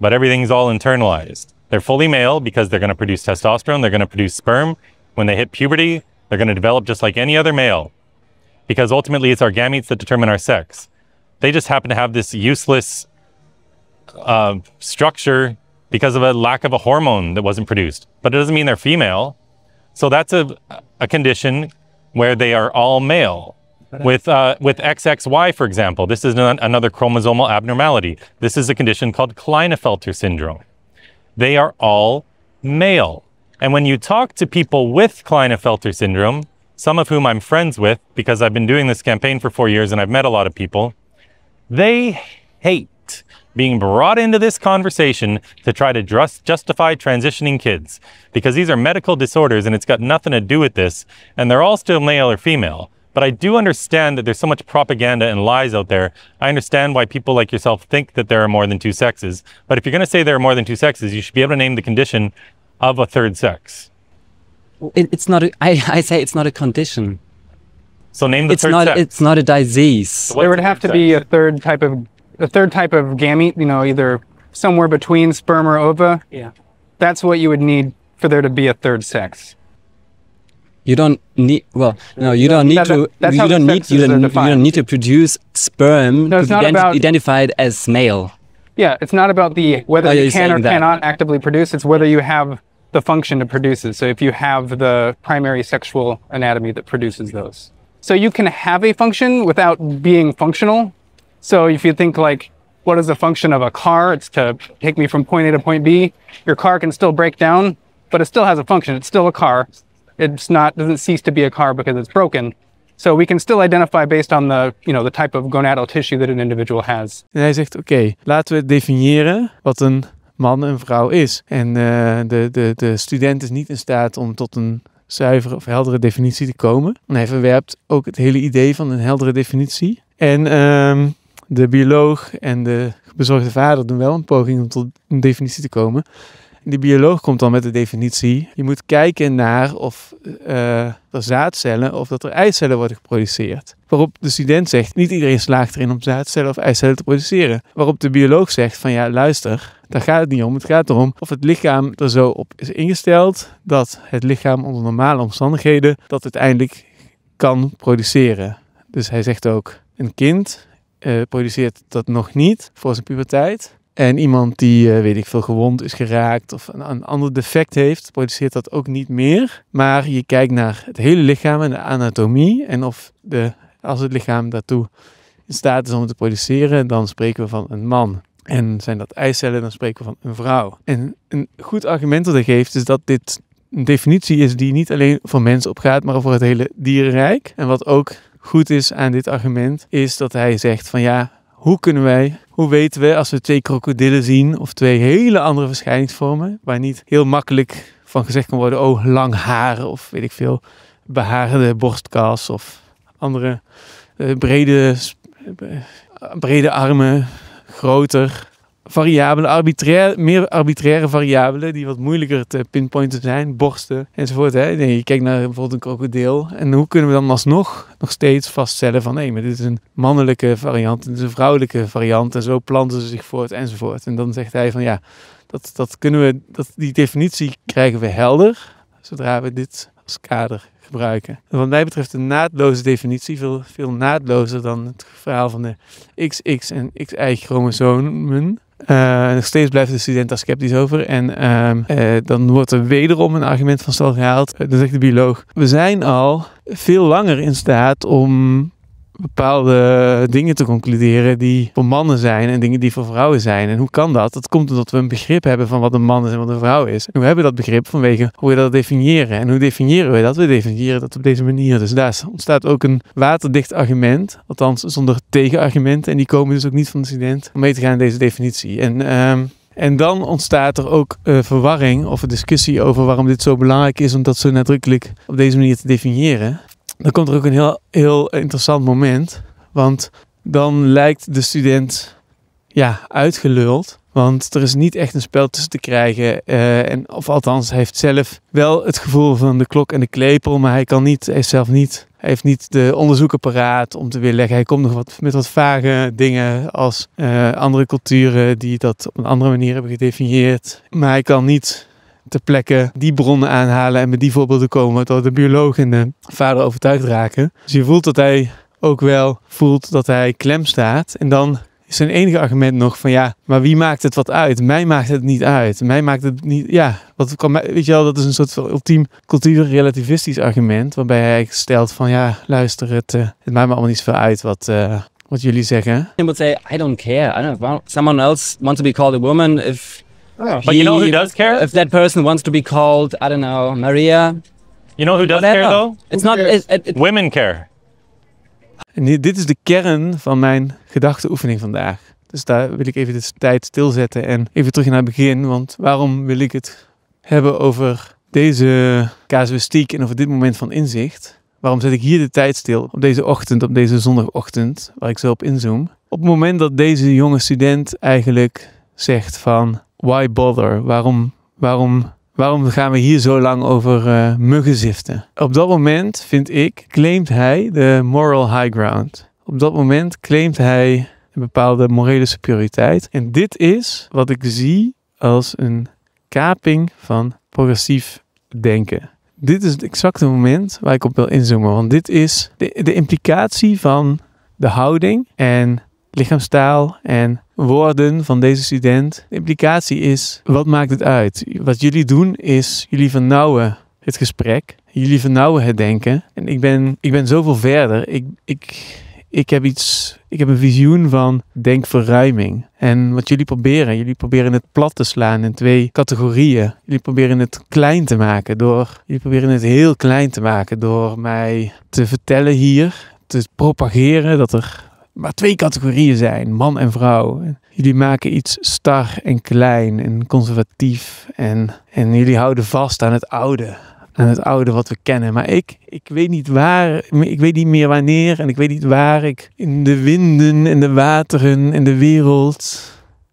but everything's all internalized. They're fully male because they're going to produce testosterone. They're going to produce sperm. When they hit puberty, they're going to develop just like any other male, because ultimately it's our gametes that determine our sex. They just happen to have this useless structure because of a lack of a hormone that wasn't produced, but it doesn't mean they're female. So that's a condition where they are all male. With XXY, for example, this is another chromosomal abnormality. This is a condition called Klinefelter syndrome. They are all male. And when you talk to people with Klinefelter syndrome, some of whom I'm friends with because I've been doing this campaign for 4 years and I've met a lot of people, they hate being brought into this conversation to try to justify transitioning kids, because these are medical disorders and it's got nothing to do with this, and they're all still male or female. But I do understand that there's so much propaganda and lies out there. I understand why people like yourself think that there are more than two sexes. But if you're going to say there are more than two sexes, you should be able to name the condition of a third sex. It's not. I say it's not a condition. So name the third sex. It's not a disease. So there would have to be a third type of gamete. You know, either somewhere between sperm or ova. Yeah, that's what you would need for there to be a third sex. You don't need, well, no, you don't need to, you don't need to produce sperm to be identified as male. Yeah, it's not about the whether you can or cannot actively produce, it's whether you have the function to produce it. So if you have the primary sexual anatomy that produces those. So you can have a function without being functional. So if you think like, what is the function of a car? It's to take me from point A to point B. Your car can still break down, but it still has a function. It's still a car. It's not, doesn't cease to be a car because it's broken. So we can still identify based on the, you know, the type of gonadal tissue that an individual has. En hij zegt, oké, laten we definiëren wat een man en vrouw is. En de student is niet in staat om tot een zuivere of heldere definitie te komen. En hij verwerpt ook het hele idee van een heldere definitie. En de bioloog en de bezorgde vader doen wel een poging om tot een definitie te komen. De bioloog komt dan met de definitie. Je moet kijken naar of er zaadcellen of dat er eicellen worden geproduceerd. Waarop de student zegt, niet iedereen slaagt erin om zaadcellen of eicellen te produceren. Waarop de bioloog zegt van ja, luister, daar gaat het niet om. Het gaat erom of het lichaam er zo op is ingesteld dat het lichaam onder normale omstandigheden dat uiteindelijk kan produceren. Dus hij zegt ook, een kind produceert dat nog niet voor zijn puberteit. En iemand die, weet ik veel, gewond is geraakt of een ander defect heeft, produceert dat ook niet meer. Maar je kijkt naar het hele lichaam en de anatomie. En of als het lichaam daartoe in staat is om het te produceren, dan spreken we van een man. En zijn dat eicellen, dan spreken we van een vrouw. En een goed argument dat hij geeft is dat dit een definitie is die niet alleen voor mensen opgaat, maar voor het hele dierenrijk. En wat ook goed is aan dit argument, is dat hij zegt van ja, hoe weten we als we twee krokodillen zien of twee hele andere verschijningsvormen, waar niet heel makkelijk van gezegd kan worden, oh, lang haar of weet ik veel, behaarde borstkas of andere brede armen, groter. Variabelen, meer arbitraire variabelen die wat moeilijker te pinpointen zijn, borsten enzovoort. Hè? Nee, je kijkt naar bijvoorbeeld een krokodil en hoe kunnen we dan alsnog nog steeds vaststellen van nee, maar dit is een mannelijke variant, dit is een vrouwelijke variant en zo planten ze zich voort enzovoort. En dan zegt hij van ja, die definitie krijgen we helder zodra we dit als kader gebruiken. En wat mij betreft een naadloze definitie, veel, veel naadlozer dan het verhaal van de XX en XY-chromosomen. Nog steeds blijft de student daar sceptisch over. En dan wordt er wederom een argument van stal gehaald. Dan zegt de bioloog, we zijn al veel langer in staat om bepaalde dingen te concluderen die voor mannen zijn en dingen die voor vrouwen zijn. En hoe kan dat? Dat komt omdat we een begrip hebben van wat een man is en wat een vrouw is. En we hebben dat begrip vanwege hoe we dat definiëren. En hoe definiëren we dat? We definiëren dat op deze manier. Dus daar ontstaat ook een waterdicht argument, althans zonder tegenargumenten. En die komen dus ook niet van de student om mee te gaan in deze definitie. En dan ontstaat er ook verwarring of een discussie over waarom dit zo belangrijk is om dat zo nadrukkelijk op deze manier te definiëren. Dan komt er ook een heel interessant moment, want dan lijkt de student ja, uitgeluld. Want er is niet echt een spel tussen te krijgen. Of althans, hij heeft zelf wel het gevoel van de klok en de klepel, maar hij heeft zelf niet Hij heeft niet de onderzoeken paraat om te weerleggen. Hij komt nog met wat vage dingen als andere culturen die dat op een andere manier hebben gedefinieerd. Maar hij kan niet ter plekke die bronnen aanhalen en met die voorbeelden komen, dat de bioloog en de vader overtuigd raken. Dus je voelt dat hij ook wel voelt dat hij klem staat. En dan is zijn enige argument nog van ja, maar wie maakt het wat uit? Mij maakt het niet uit. Mij maakt het niet, ja, wat kan mij, weet je wel, dat is een soort van ultiem cultuurrelativistisch argument, waarbij hij stelt van ja, luister, het maakt me allemaal niet zoveel uit wat jullie zeggen. He would say, I don't care. I don't know, someone else wants to be called a woman if... Oh. But you know who does care? If that person wants to be called, I don't know, Maria. You know who does care though? It's not... Women care. En dit is de kern van mijn gedachteoefening vandaag. Dus daar wil ik even de tijd stilzetten en even terug naar het begin. Want waarom wil ik het hebben over deze casuïstiek en over dit moment van inzicht? Waarom zet ik hier de tijd stil op deze ochtend, op deze zondagochtend, waar ik zo op inzoom? Op het moment dat deze jonge student eigenlijk zegt van... Why bother? Waarom gaan we hier zo lang over muggen ziften? Op dat moment, vind ik, claimt hij de moral high ground. Op dat moment claimt hij een bepaalde morele superioriteit. En dit is wat ik zie als een kaping van progressief denken. Dit is het exacte moment waar ik op wil inzoomen. Want dit is de implicatie van de houding en lichaamstaal en woorden van deze student. De implicatie is, wat maakt het uit? Wat jullie doen is, jullie vernauwen het gesprek. Jullie vernauwen het denken. En ik ben zoveel verder. Ik heb een visioen van denkverruiming. En wat jullie proberen het plat te slaan in twee categorieën. Jullie proberen het klein te maken door... Jullie proberen het heel klein te maken door mij te vertellen hier, te propageren dat er... maar twee categorieën zijn, man en vrouw. Jullie maken iets star en klein en conservatief. En jullie houden vast aan het oude. Aan het oude wat we kennen. Maar ik weet niet waar, ik weet niet meer wanneer. En ik weet niet waar ik in de winden en de wateren en de wereld...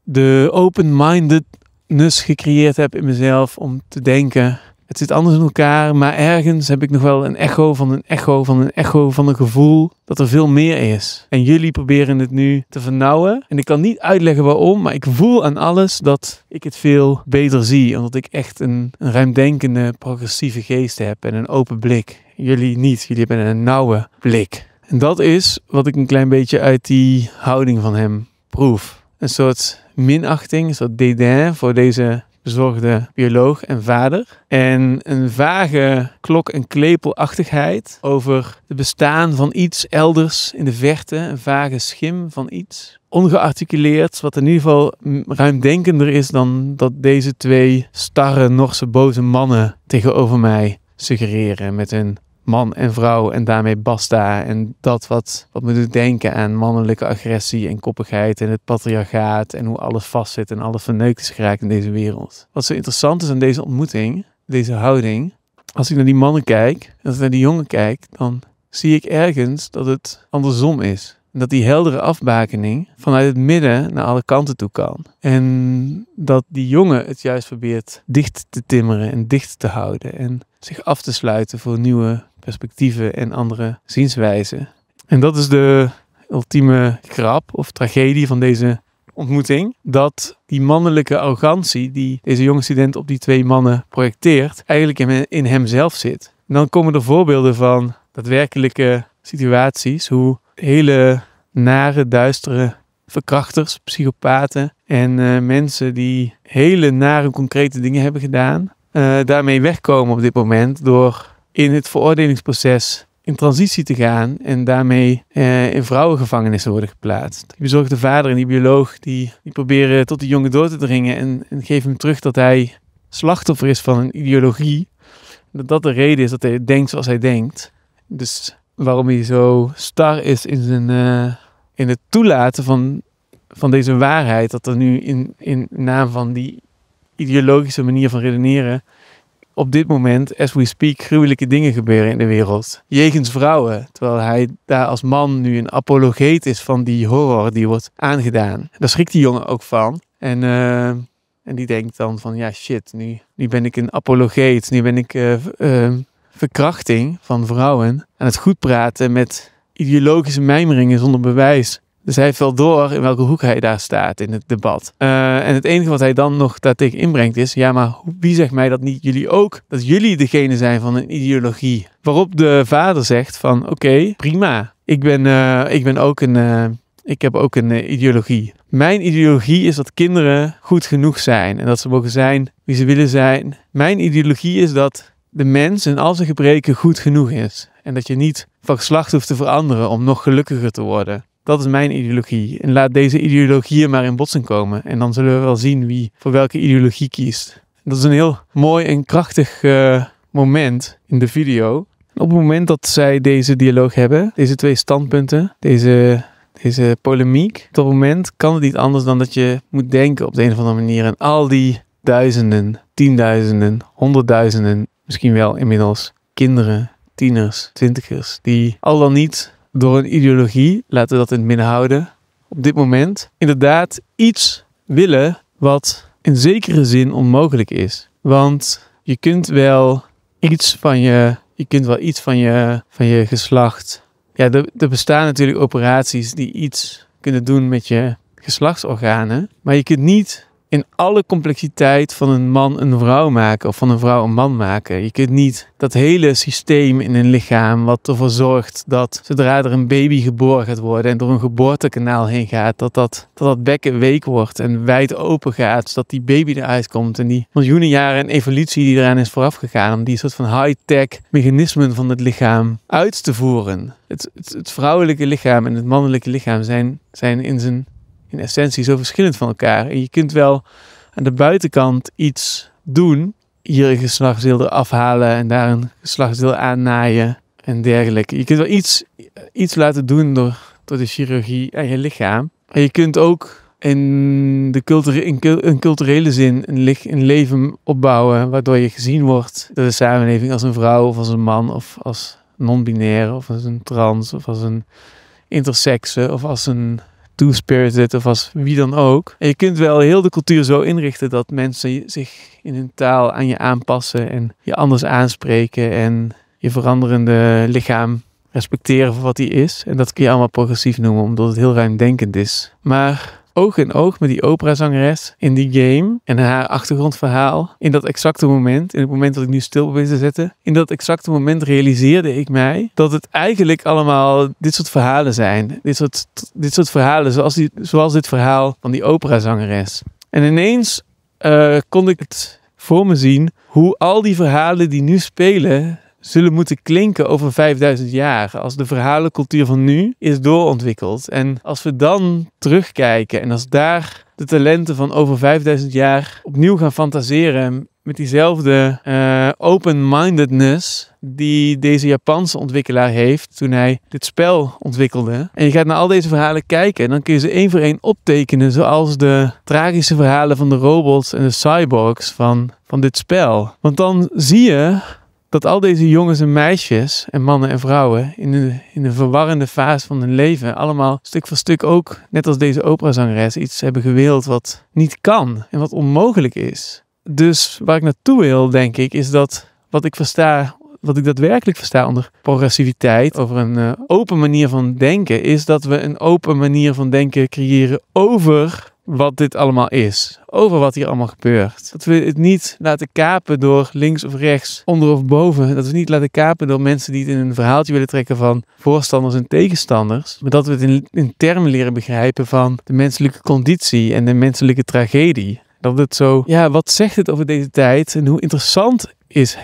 de open-mindedness gecreëerd heb in mezelf om te denken... Het zit anders in elkaar, maar ergens heb ik nog wel een echo van een echo van een echo van een gevoel dat er veel meer is. En jullie proberen het nu te vernauwen. En ik kan niet uitleggen waarom, maar ik voel aan alles dat ik het veel beter zie. Omdat ik echt een ruimdenkende, progressieve geest heb en een open blik. Jullie niet, jullie hebben een nauwe blik. En dat is wat ik een klein beetje uit die houding van hem proef. Een soort minachting, een soort dédain voor deze... bezorgde bioloog en vader. En een vage klok- en klepelachtigheid over het bestaan van iets elders in de verte. Een vage schim van iets. Ongearticuleerd, wat in ieder geval ruimdenkender is dan dat deze twee starre, Norse, boze mannen tegenover mij suggereren. Met hun man en vrouw en daarmee basta. En dat wat me doet denken aan mannelijke agressie en koppigheid en het patriarchaat en hoe alles vastzit en alles verneukt is geraakt in deze wereld. Wat zo interessant is aan deze ontmoeting, deze houding, als ik naar die mannen kijk, als ik naar die jongen kijk, dan zie ik ergens dat het andersom is. En dat die heldere afbakening vanuit het midden naar alle kanten toe kan. En dat die jongen het juist probeert dicht te timmeren en dicht te houden. En zich af te sluiten voor nieuwe perspectieven en andere zienswijzen. En dat is de ultieme grap of tragedie van deze ontmoeting. Dat die mannelijke arrogantie die deze jonge student op die twee mannen projecteert, eigenlijk in hemzelf zit. En dan komen er voorbeelden van daadwerkelijke situaties, hoe... hele nare, duistere verkrachters, psychopaten en mensen die hele nare, concrete dingen hebben gedaan. Daarmee wegkomen op dit moment door in het veroordelingsproces in transitie te gaan en daarmee in vrouwengevangenissen worden geplaatst. Die bezorgde vader en die bioloog die proberen tot die jongen door te dringen en geven hem terug dat hij slachtoffer is van een ideologie. Dat dat de reden is dat hij denkt zoals hij denkt. Dus... waarom hij zo star is in het toelaten van deze waarheid. Dat er nu in naam van die ideologische manier van redeneren... op dit moment, as we speak, gruwelijke dingen gebeuren in de wereld. Jegens vrouwen. Terwijl hij daar als man nu een apologeet is van die horror die wordt aangedaan. Daar schrikt die jongen ook van. En die denkt dan van, ja shit, nu ben ik een apologeet. Nu ben ik... verkrachting van vrouwen aan het goed praten met ideologische mijmeringen zonder bewijs. Dus hij heeft wel door in welke hoek hij daar staat in het debat. En het enige wat hij dan nog daartegen inbrengt is... ja, maar wie zegt mij dat niet jullie ook? Dat jullie degene zijn van een ideologie. Waarop de vader zegt van... oké, prima. Ik heb ook een ideologie. Mijn ideologie is dat kinderen goed genoeg zijn. En dat ze mogen zijn wie ze willen zijn. Mijn ideologie is dat de mens in al zijn gebreken goed genoeg is. En dat je niet van geslacht hoeft te veranderen om nog gelukkiger te worden. Dat is mijn ideologie. En laat deze ideologieën maar in botsing komen. En dan zullen we wel zien wie voor welke ideologie kiest. Dat is een heel mooi en krachtig moment in de video. En op het moment dat zij deze dialoog hebben, deze twee standpunten, deze polemiek, op dat moment kan het niet anders dan dat je moet denken op de een of andere manier. En al die duizenden, tienduizenden, honderdduizenden, misschien wel inmiddels kinderen, tieners, twintigers, die al dan niet... door een ideologie, laten we dat in het midden houden, op dit moment inderdaad iets willen wat in zekere zin onmogelijk is. Want je kunt wel iets van je geslacht... Ja, er bestaan natuurlijk operaties die iets kunnen doen met je geslachtsorganen. Maar je kunt niet in alle complexiteit van een man een vrouw maken of van een vrouw een man maken. Je kunt niet dat hele systeem in een lichaam wat ervoor zorgt dat zodra er een baby geboren gaat worden en door een geboortekanaal heen gaat, dat bekken week wordt en wijd open gaat, zodat die baby eruit komt en die miljoenen jaren en evolutie die eraan is vooraf gegaan om die soort van high-tech mechanismen van het lichaam uit te voeren. Het vrouwelijke lichaam en het mannelijke lichaam zijn in essentie zo verschillend van elkaar. En je kunt wel aan de buitenkant iets doen. Hier een geslachtsdeel eraf halen en daar een geslachtsdeel aannaaien en dergelijke. Je kunt wel iets laten doen door de chirurgie aan je lichaam. En je kunt ook in culturele zin een leven opbouwen waardoor je gezien wordt door de samenleving als een vrouw of als een man of als non-binair of als een trans of als een intersexe of als een two-spirited of als wie dan ook. En je kunt wel heel de cultuur zo inrichten dat mensen zich in hun taal aan je aanpassen en je anders aanspreken en je veranderende lichaam respecteren voor wat die is. En dat kun je allemaal progressief noemen, omdat het heel ruimdenkend is. Maar oog in oog met die operazangeres in die game en haar achtergrondverhaal, in dat exacte moment, in het moment dat ik nu stil probeer te zetten, in dat exacte moment realiseerde ik mij dat het eigenlijk allemaal dit soort verhalen zijn. Dit soort verhalen, zoals dit verhaal van die operazangeres. En ineens kon ik het voor me zien hoe al die verhalen die nu spelen zullen moeten klinken over 5000 jaar. Als de verhalencultuur van nu is doorontwikkeld. En als we dan terugkijken en als daar de talenten van over 5000 jaar opnieuw gaan fantaseren met diezelfde open-mindedness die deze Japanse ontwikkelaar heeft toen hij dit spel ontwikkelde. En je gaat naar al deze verhalen kijken en dan kun je ze één voor één optekenen, zoals de tragische verhalen van de robots en de cyborgs van dit spel. Want dan zie je dat al deze jongens en meisjes en mannen en vrouwen in de verwarrende fase van hun leven allemaal stuk voor stuk ook, net als deze operazangeres, iets hebben gewild wat niet kan en wat onmogelijk is. Dus waar ik naartoe wil, denk ik, is dat wat ik daadwerkelijk versta onder progressiviteit, over een open manier van denken, is dat we een open manier van denken creëren over wat dit allemaal is, over wat hier allemaal gebeurt. Dat we het niet laten kapen door links of rechts, onder of boven. Dat we het niet laten kapen door mensen die het in een verhaaltje willen trekken van voorstanders en tegenstanders. Maar dat we het in termen leren begrijpen van de menselijke conditie en de menselijke tragedie. Dat het zo, ja, wat zegt het over deze tijd en hoe interessant is.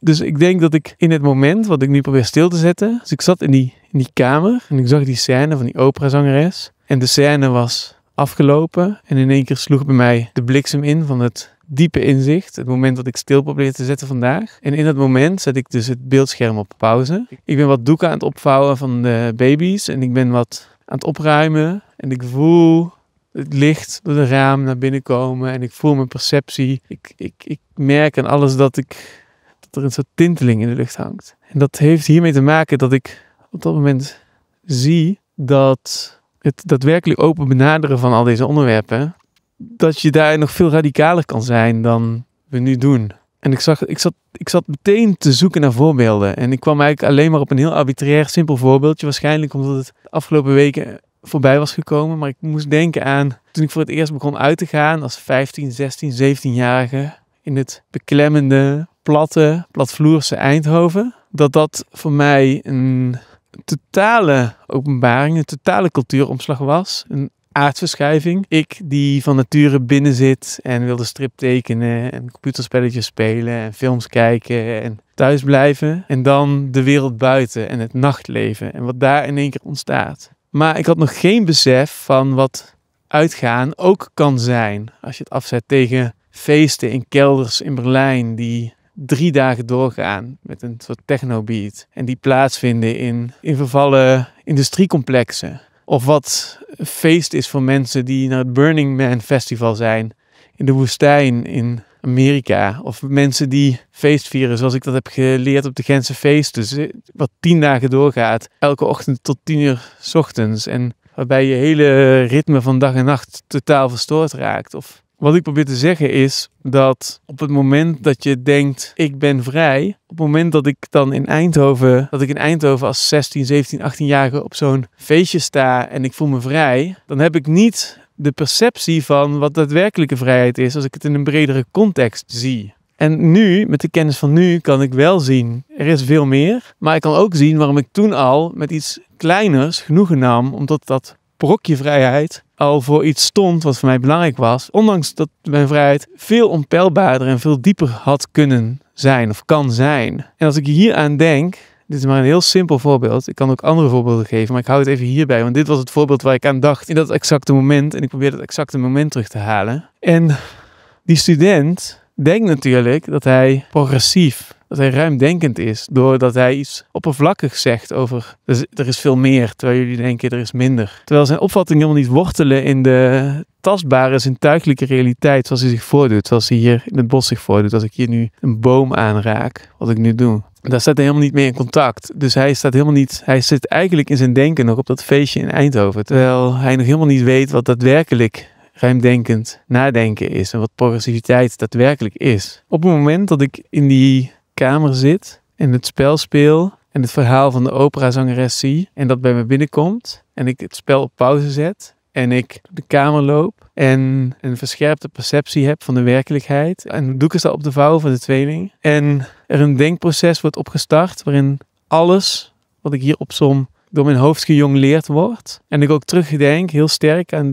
Dus ik denk dat ik in het moment wat ik nu probeer stil te zetten, dus ik zat in die kamer en ik zag die scène van die operazangeres. En de scène was afgelopen en in één keer sloeg bij mij de bliksem in van het diepe inzicht, het moment dat ik stil probeer te zetten vandaag. En in dat moment zet ik dus het beeldscherm op pauze. Ik ben wat doeken aan het opvouwen van de baby's en ik ben wat aan het opruimen en ik voel het licht door de raam naar binnen komen en ik voel mijn perceptie. Ik merk aan alles dat er een soort tinteling in de lucht hangt. En dat heeft hiermee te maken dat ik op dat moment zie dat het daadwerkelijk open benaderen van al deze onderwerpen, dat je daar nog veel radicaler kan zijn dan we nu doen. En ik zat meteen te zoeken naar voorbeelden. En ik kwam eigenlijk alleen maar op een heel arbitrair, simpel voorbeeldje. Waarschijnlijk omdat het de afgelopen weken voorbij was gekomen. Maar ik moest denken aan toen ik voor het eerst begon uit te gaan als 15, 16, 17-jarige in het beklemmende, platte, platvloerse Eindhoven. Dat voor mij een totale openbaring, een totale cultuuromslag was. Een aardverschuiving. Ik die van nature binnen zit en wilde strip tekenen en computerspelletjes spelen en films kijken en thuis blijven. En dan de wereld buiten en het nachtleven en wat daar in één keer ontstaat. Maar ik had nog geen besef van wat uitgaan ook kan zijn. Als je het afzet tegen feesten in kelders in Berlijn die 3 dagen doorgaan met een soort technobeat. En die plaatsvinden in vervallen industriecomplexen. Of wat feest is voor mensen die naar het Burning Man festival zijn in de woestijn in Amerika. Of mensen die feest vieren zoals ik dat heb geleerd op de Gentse Feesten. Wat 10 dagen doorgaat, elke ochtend tot 10:00 's ochtends. En waarbij je hele ritme van dag en nacht totaal verstoord raakt. Of wat ik probeer te zeggen is dat op het moment dat je denkt ik ben vrij. Op het moment dat ik dan in Eindhoven, als 16, 17, 18-jarige op zo'n feestje sta en ik voel me vrij. Dan heb ik niet de perceptie van wat daadwerkelijke vrijheid is als ik het in een bredere context zie. En nu, met de kennis van nu, kan ik wel zien. Er is veel meer. Maar ik kan ook zien waarom ik toen al met iets kleiners genoegen nam. Omdat dat brokje vrijheid al voor iets stond wat voor mij belangrijk was. Ondanks dat mijn vrijheid veel onpeilbaarder en veel dieper had kunnen zijn of kan zijn. En als ik hieraan denk, dit is maar een heel simpel voorbeeld. Ik kan ook andere voorbeelden geven, maar ik hou het even hierbij. Want dit was het voorbeeld waar ik aan dacht in dat exacte moment. En ik probeer dat exacte moment terug te halen. En die student denkt natuurlijk dat hij progressief, dat hij ruimdenkend is. Doordat hij iets oppervlakkig zegt over er is veel meer, terwijl jullie denken er is minder. Terwijl zijn opvattingen helemaal niet wortelen in de tastbare, zintuiglijke realiteit zoals hij zich voordoet. Zoals hij hier in het bos zich voordoet. Als ik hier nu een boom aanraak, wat ik nu doe. Daar staat hij helemaal niet mee in contact. Dus hij staat helemaal niet. Hij zit eigenlijk in zijn denken nog op dat feestje in Eindhoven. Terwijl hij nog helemaal niet weet wat daadwerkelijk ruimdenkend nadenken is. En wat progressiviteit daadwerkelijk is. Op het moment dat ik in die kamer zit en het spel speel en het verhaal van de operazangeres zie en dat bij me binnenkomt en ik het spel op pauze zet en ik de kamer loop en een verscherpte perceptie heb van de werkelijkheid en de doek is daar op de vouw van de tweeling en er een denkproces wordt opgestart waarin alles wat ik hier opsom door mijn hoofd gejongleerd wordt en ik ook terugdenk heel sterk aan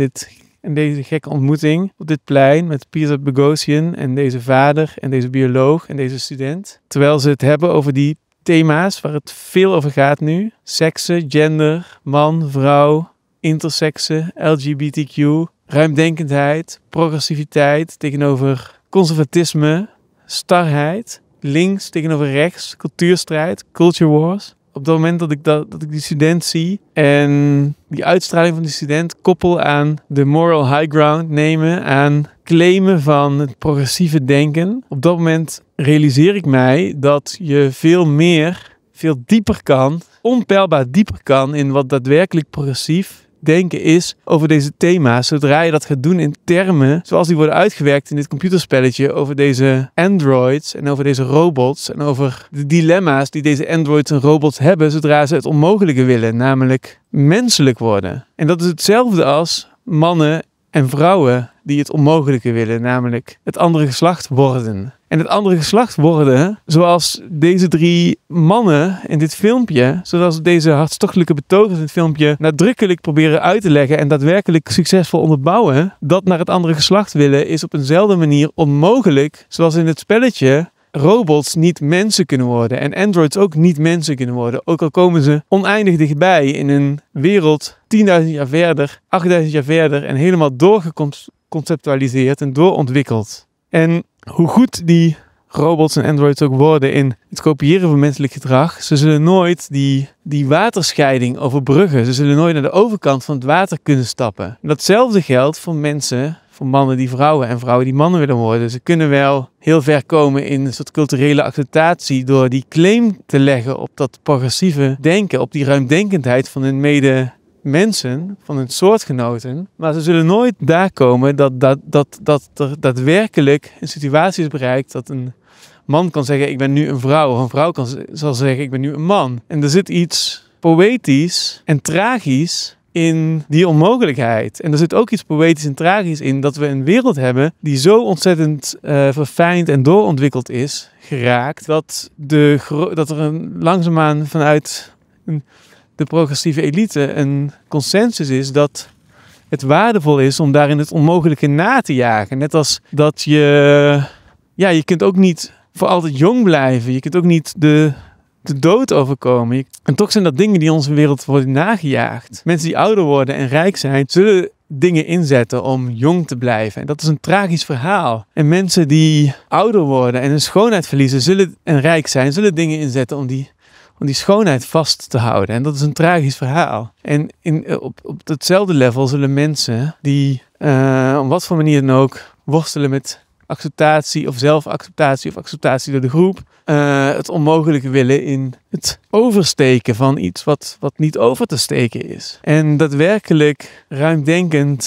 deze gekke ontmoeting op dit plein met Peter Boghossian en deze vader en deze bioloog en deze student. Terwijl ze het hebben over die thema's waar het veel over gaat nu. Seksen, gender, man, vrouw, interseksen, LGBTQ, ruimdenkendheid, progressiviteit tegenover conservatisme, starheid, links tegenover rechts, cultuurstrijd, culture wars. Op het moment dat ik die student zie en die uitstraling van die student koppel aan de moral high ground nemen, aan claimen van het progressieve denken. Op dat moment realiseer ik mij dat je veel meer, veel dieper kan, onpeilbaar dieper kan in wat daadwerkelijk progressief denken is over deze thema's. Zodra je dat gaat doen in termen zoals die worden uitgewerkt in dit computerspelletje over deze androids en over deze robots en over de dilemma's die deze androids en robots hebben zodra ze het onmogelijke willen, namelijk menselijk worden. En dat is hetzelfde als mannen en vrouwen die het onmogelijke willen, namelijk het andere geslacht worden. En het andere geslacht worden, zoals deze 3 mannen in dit filmpje, zoals deze hartstochtelijke betogers in het filmpje nadrukkelijk proberen uit te leggen en daadwerkelijk succesvol onderbouwen, dat naar het andere geslacht willen is op eenzelfde manier onmogelijk, zoals in het spelletje robots niet mensen kunnen worden en androids ook niet mensen kunnen worden. Ook al komen ze oneindig dichtbij in een wereld 10.000 jaar verder, 8.000 jaar verder en helemaal doorgeconceptualiseerd en doorontwikkeld. En hoe goed die robots en androids ook worden in het kopiëren van menselijk gedrag, ze zullen nooit die waterscheiding overbruggen. Ze zullen nooit naar de overkant van het water kunnen stappen. En datzelfde geldt voor mensen, voor mannen die vrouwen en vrouwen die mannen willen worden. Ze kunnen wel heel ver komen in een soort culturele acceptatie door die claim te leggen op dat progressieve denken, op die ruimdenkendheid van hun mensen, van hun soortgenoten, maar ze zullen nooit daar komen dat er daadwerkelijk een situatie is bereikt dat een man kan zeggen, ik ben nu een vrouw. Of een vrouw zal zeggen, ik ben nu een man. En er zit iets poëtisch en tragisch in die onmogelijkheid. En er zit ook iets poëtisch en tragisch in dat we een wereld hebben die zo ontzettend verfijnd en doorontwikkeld is geraakt, dat er langzaamaan vanuit de progressieve elite een consensus is dat het waardevol is om daarin het onmogelijke na te jagen. Net als dat je kunt ook niet voor altijd jong blijven. Je kunt ook niet de dood overkomen. En toch zijn dat dingen die onze wereld worden nagejaagd. Mensen die ouder worden en rijk zijn, zullen dingen inzetten om jong te blijven. En dat is een tragisch verhaal. En mensen die ouder worden en hun schoonheid verliezen en rijk zijn, zullen dingen inzetten om die schoonheid vast te houden. En dat is een tragisch verhaal. En op hetzelfde level zullen mensen die op wat voor manier dan ook worstelen met acceptatie of zelfacceptatie of acceptatie door de groep, het onmogelijke willen in het oversteken van iets wat niet over te steken is. En daadwerkelijke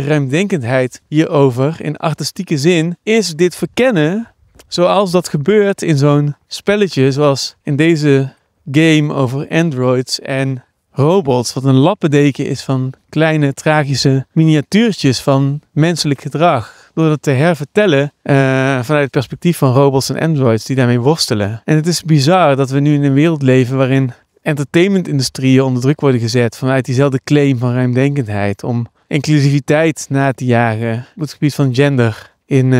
ruimdenkendheid hierover in artistieke zin is dit verkennen zoals dat gebeurt in zo'n spelletje zoals in deze game over androids en robots, wat een lappendeken is van kleine tragische miniatuurtjes van menselijk gedrag. Door dat te hervertellen vanuit het perspectief van robots en androids die daarmee worstelen. En het is bizar dat we nu in een wereld leven waarin entertainmentindustrieën onder druk worden gezet vanuit diezelfde claim van ruimdenkendheid. Om inclusiviteit na te jagen op het gebied van gender in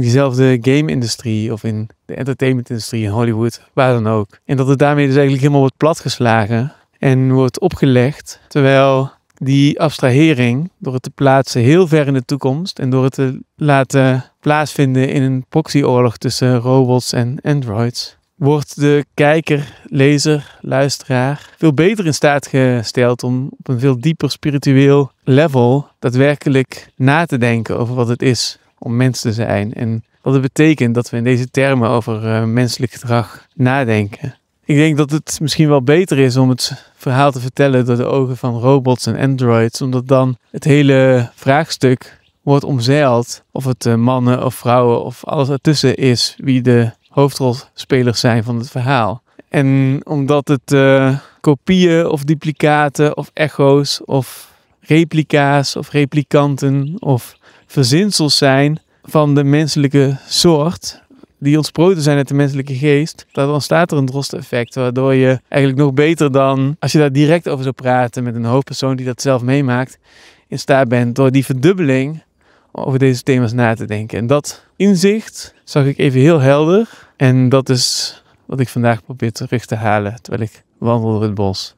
diezelfde game-industrie of in de entertainmentindustrie in Hollywood, waar dan ook. En dat het daarmee dus eigenlijk helemaal wordt platgeslagen en wordt opgelegd, terwijl die abstrahering, door het te plaatsen heel ver in de toekomst en door het te laten plaatsvinden in een proxyoorlog tussen robots en androids, wordt de kijker, lezer, luisteraar veel beter in staat gesteld om op een veel dieper spiritueel level daadwerkelijk na te denken over wat het is om mens te zijn. En wat het betekent dat we in deze termen over menselijk gedrag nadenken. Ik denk dat het misschien wel beter is om het verhaal te vertellen door de ogen van robots en androids. Omdat dan het hele vraagstuk wordt omzeild. Of het mannen of vrouwen of alles ertussen is wie de hoofdrolspelers zijn van het verhaal. En omdat het kopieën of duplicaten of echo's of replica's of replikanten of verzinsels zijn van de menselijke soort, die ontsproten zijn uit de menselijke geest, dan ontstaat er een drosteneffect, waardoor je eigenlijk nog beter dan, als je daar direct over zou praten met een hoofdpersoon die dat zelf meemaakt, in staat bent door die verdubbeling over deze thema's na te denken. En dat inzicht zag ik even heel helder. En dat is wat ik vandaag probeer terug te halen, terwijl ik wandel door het bos.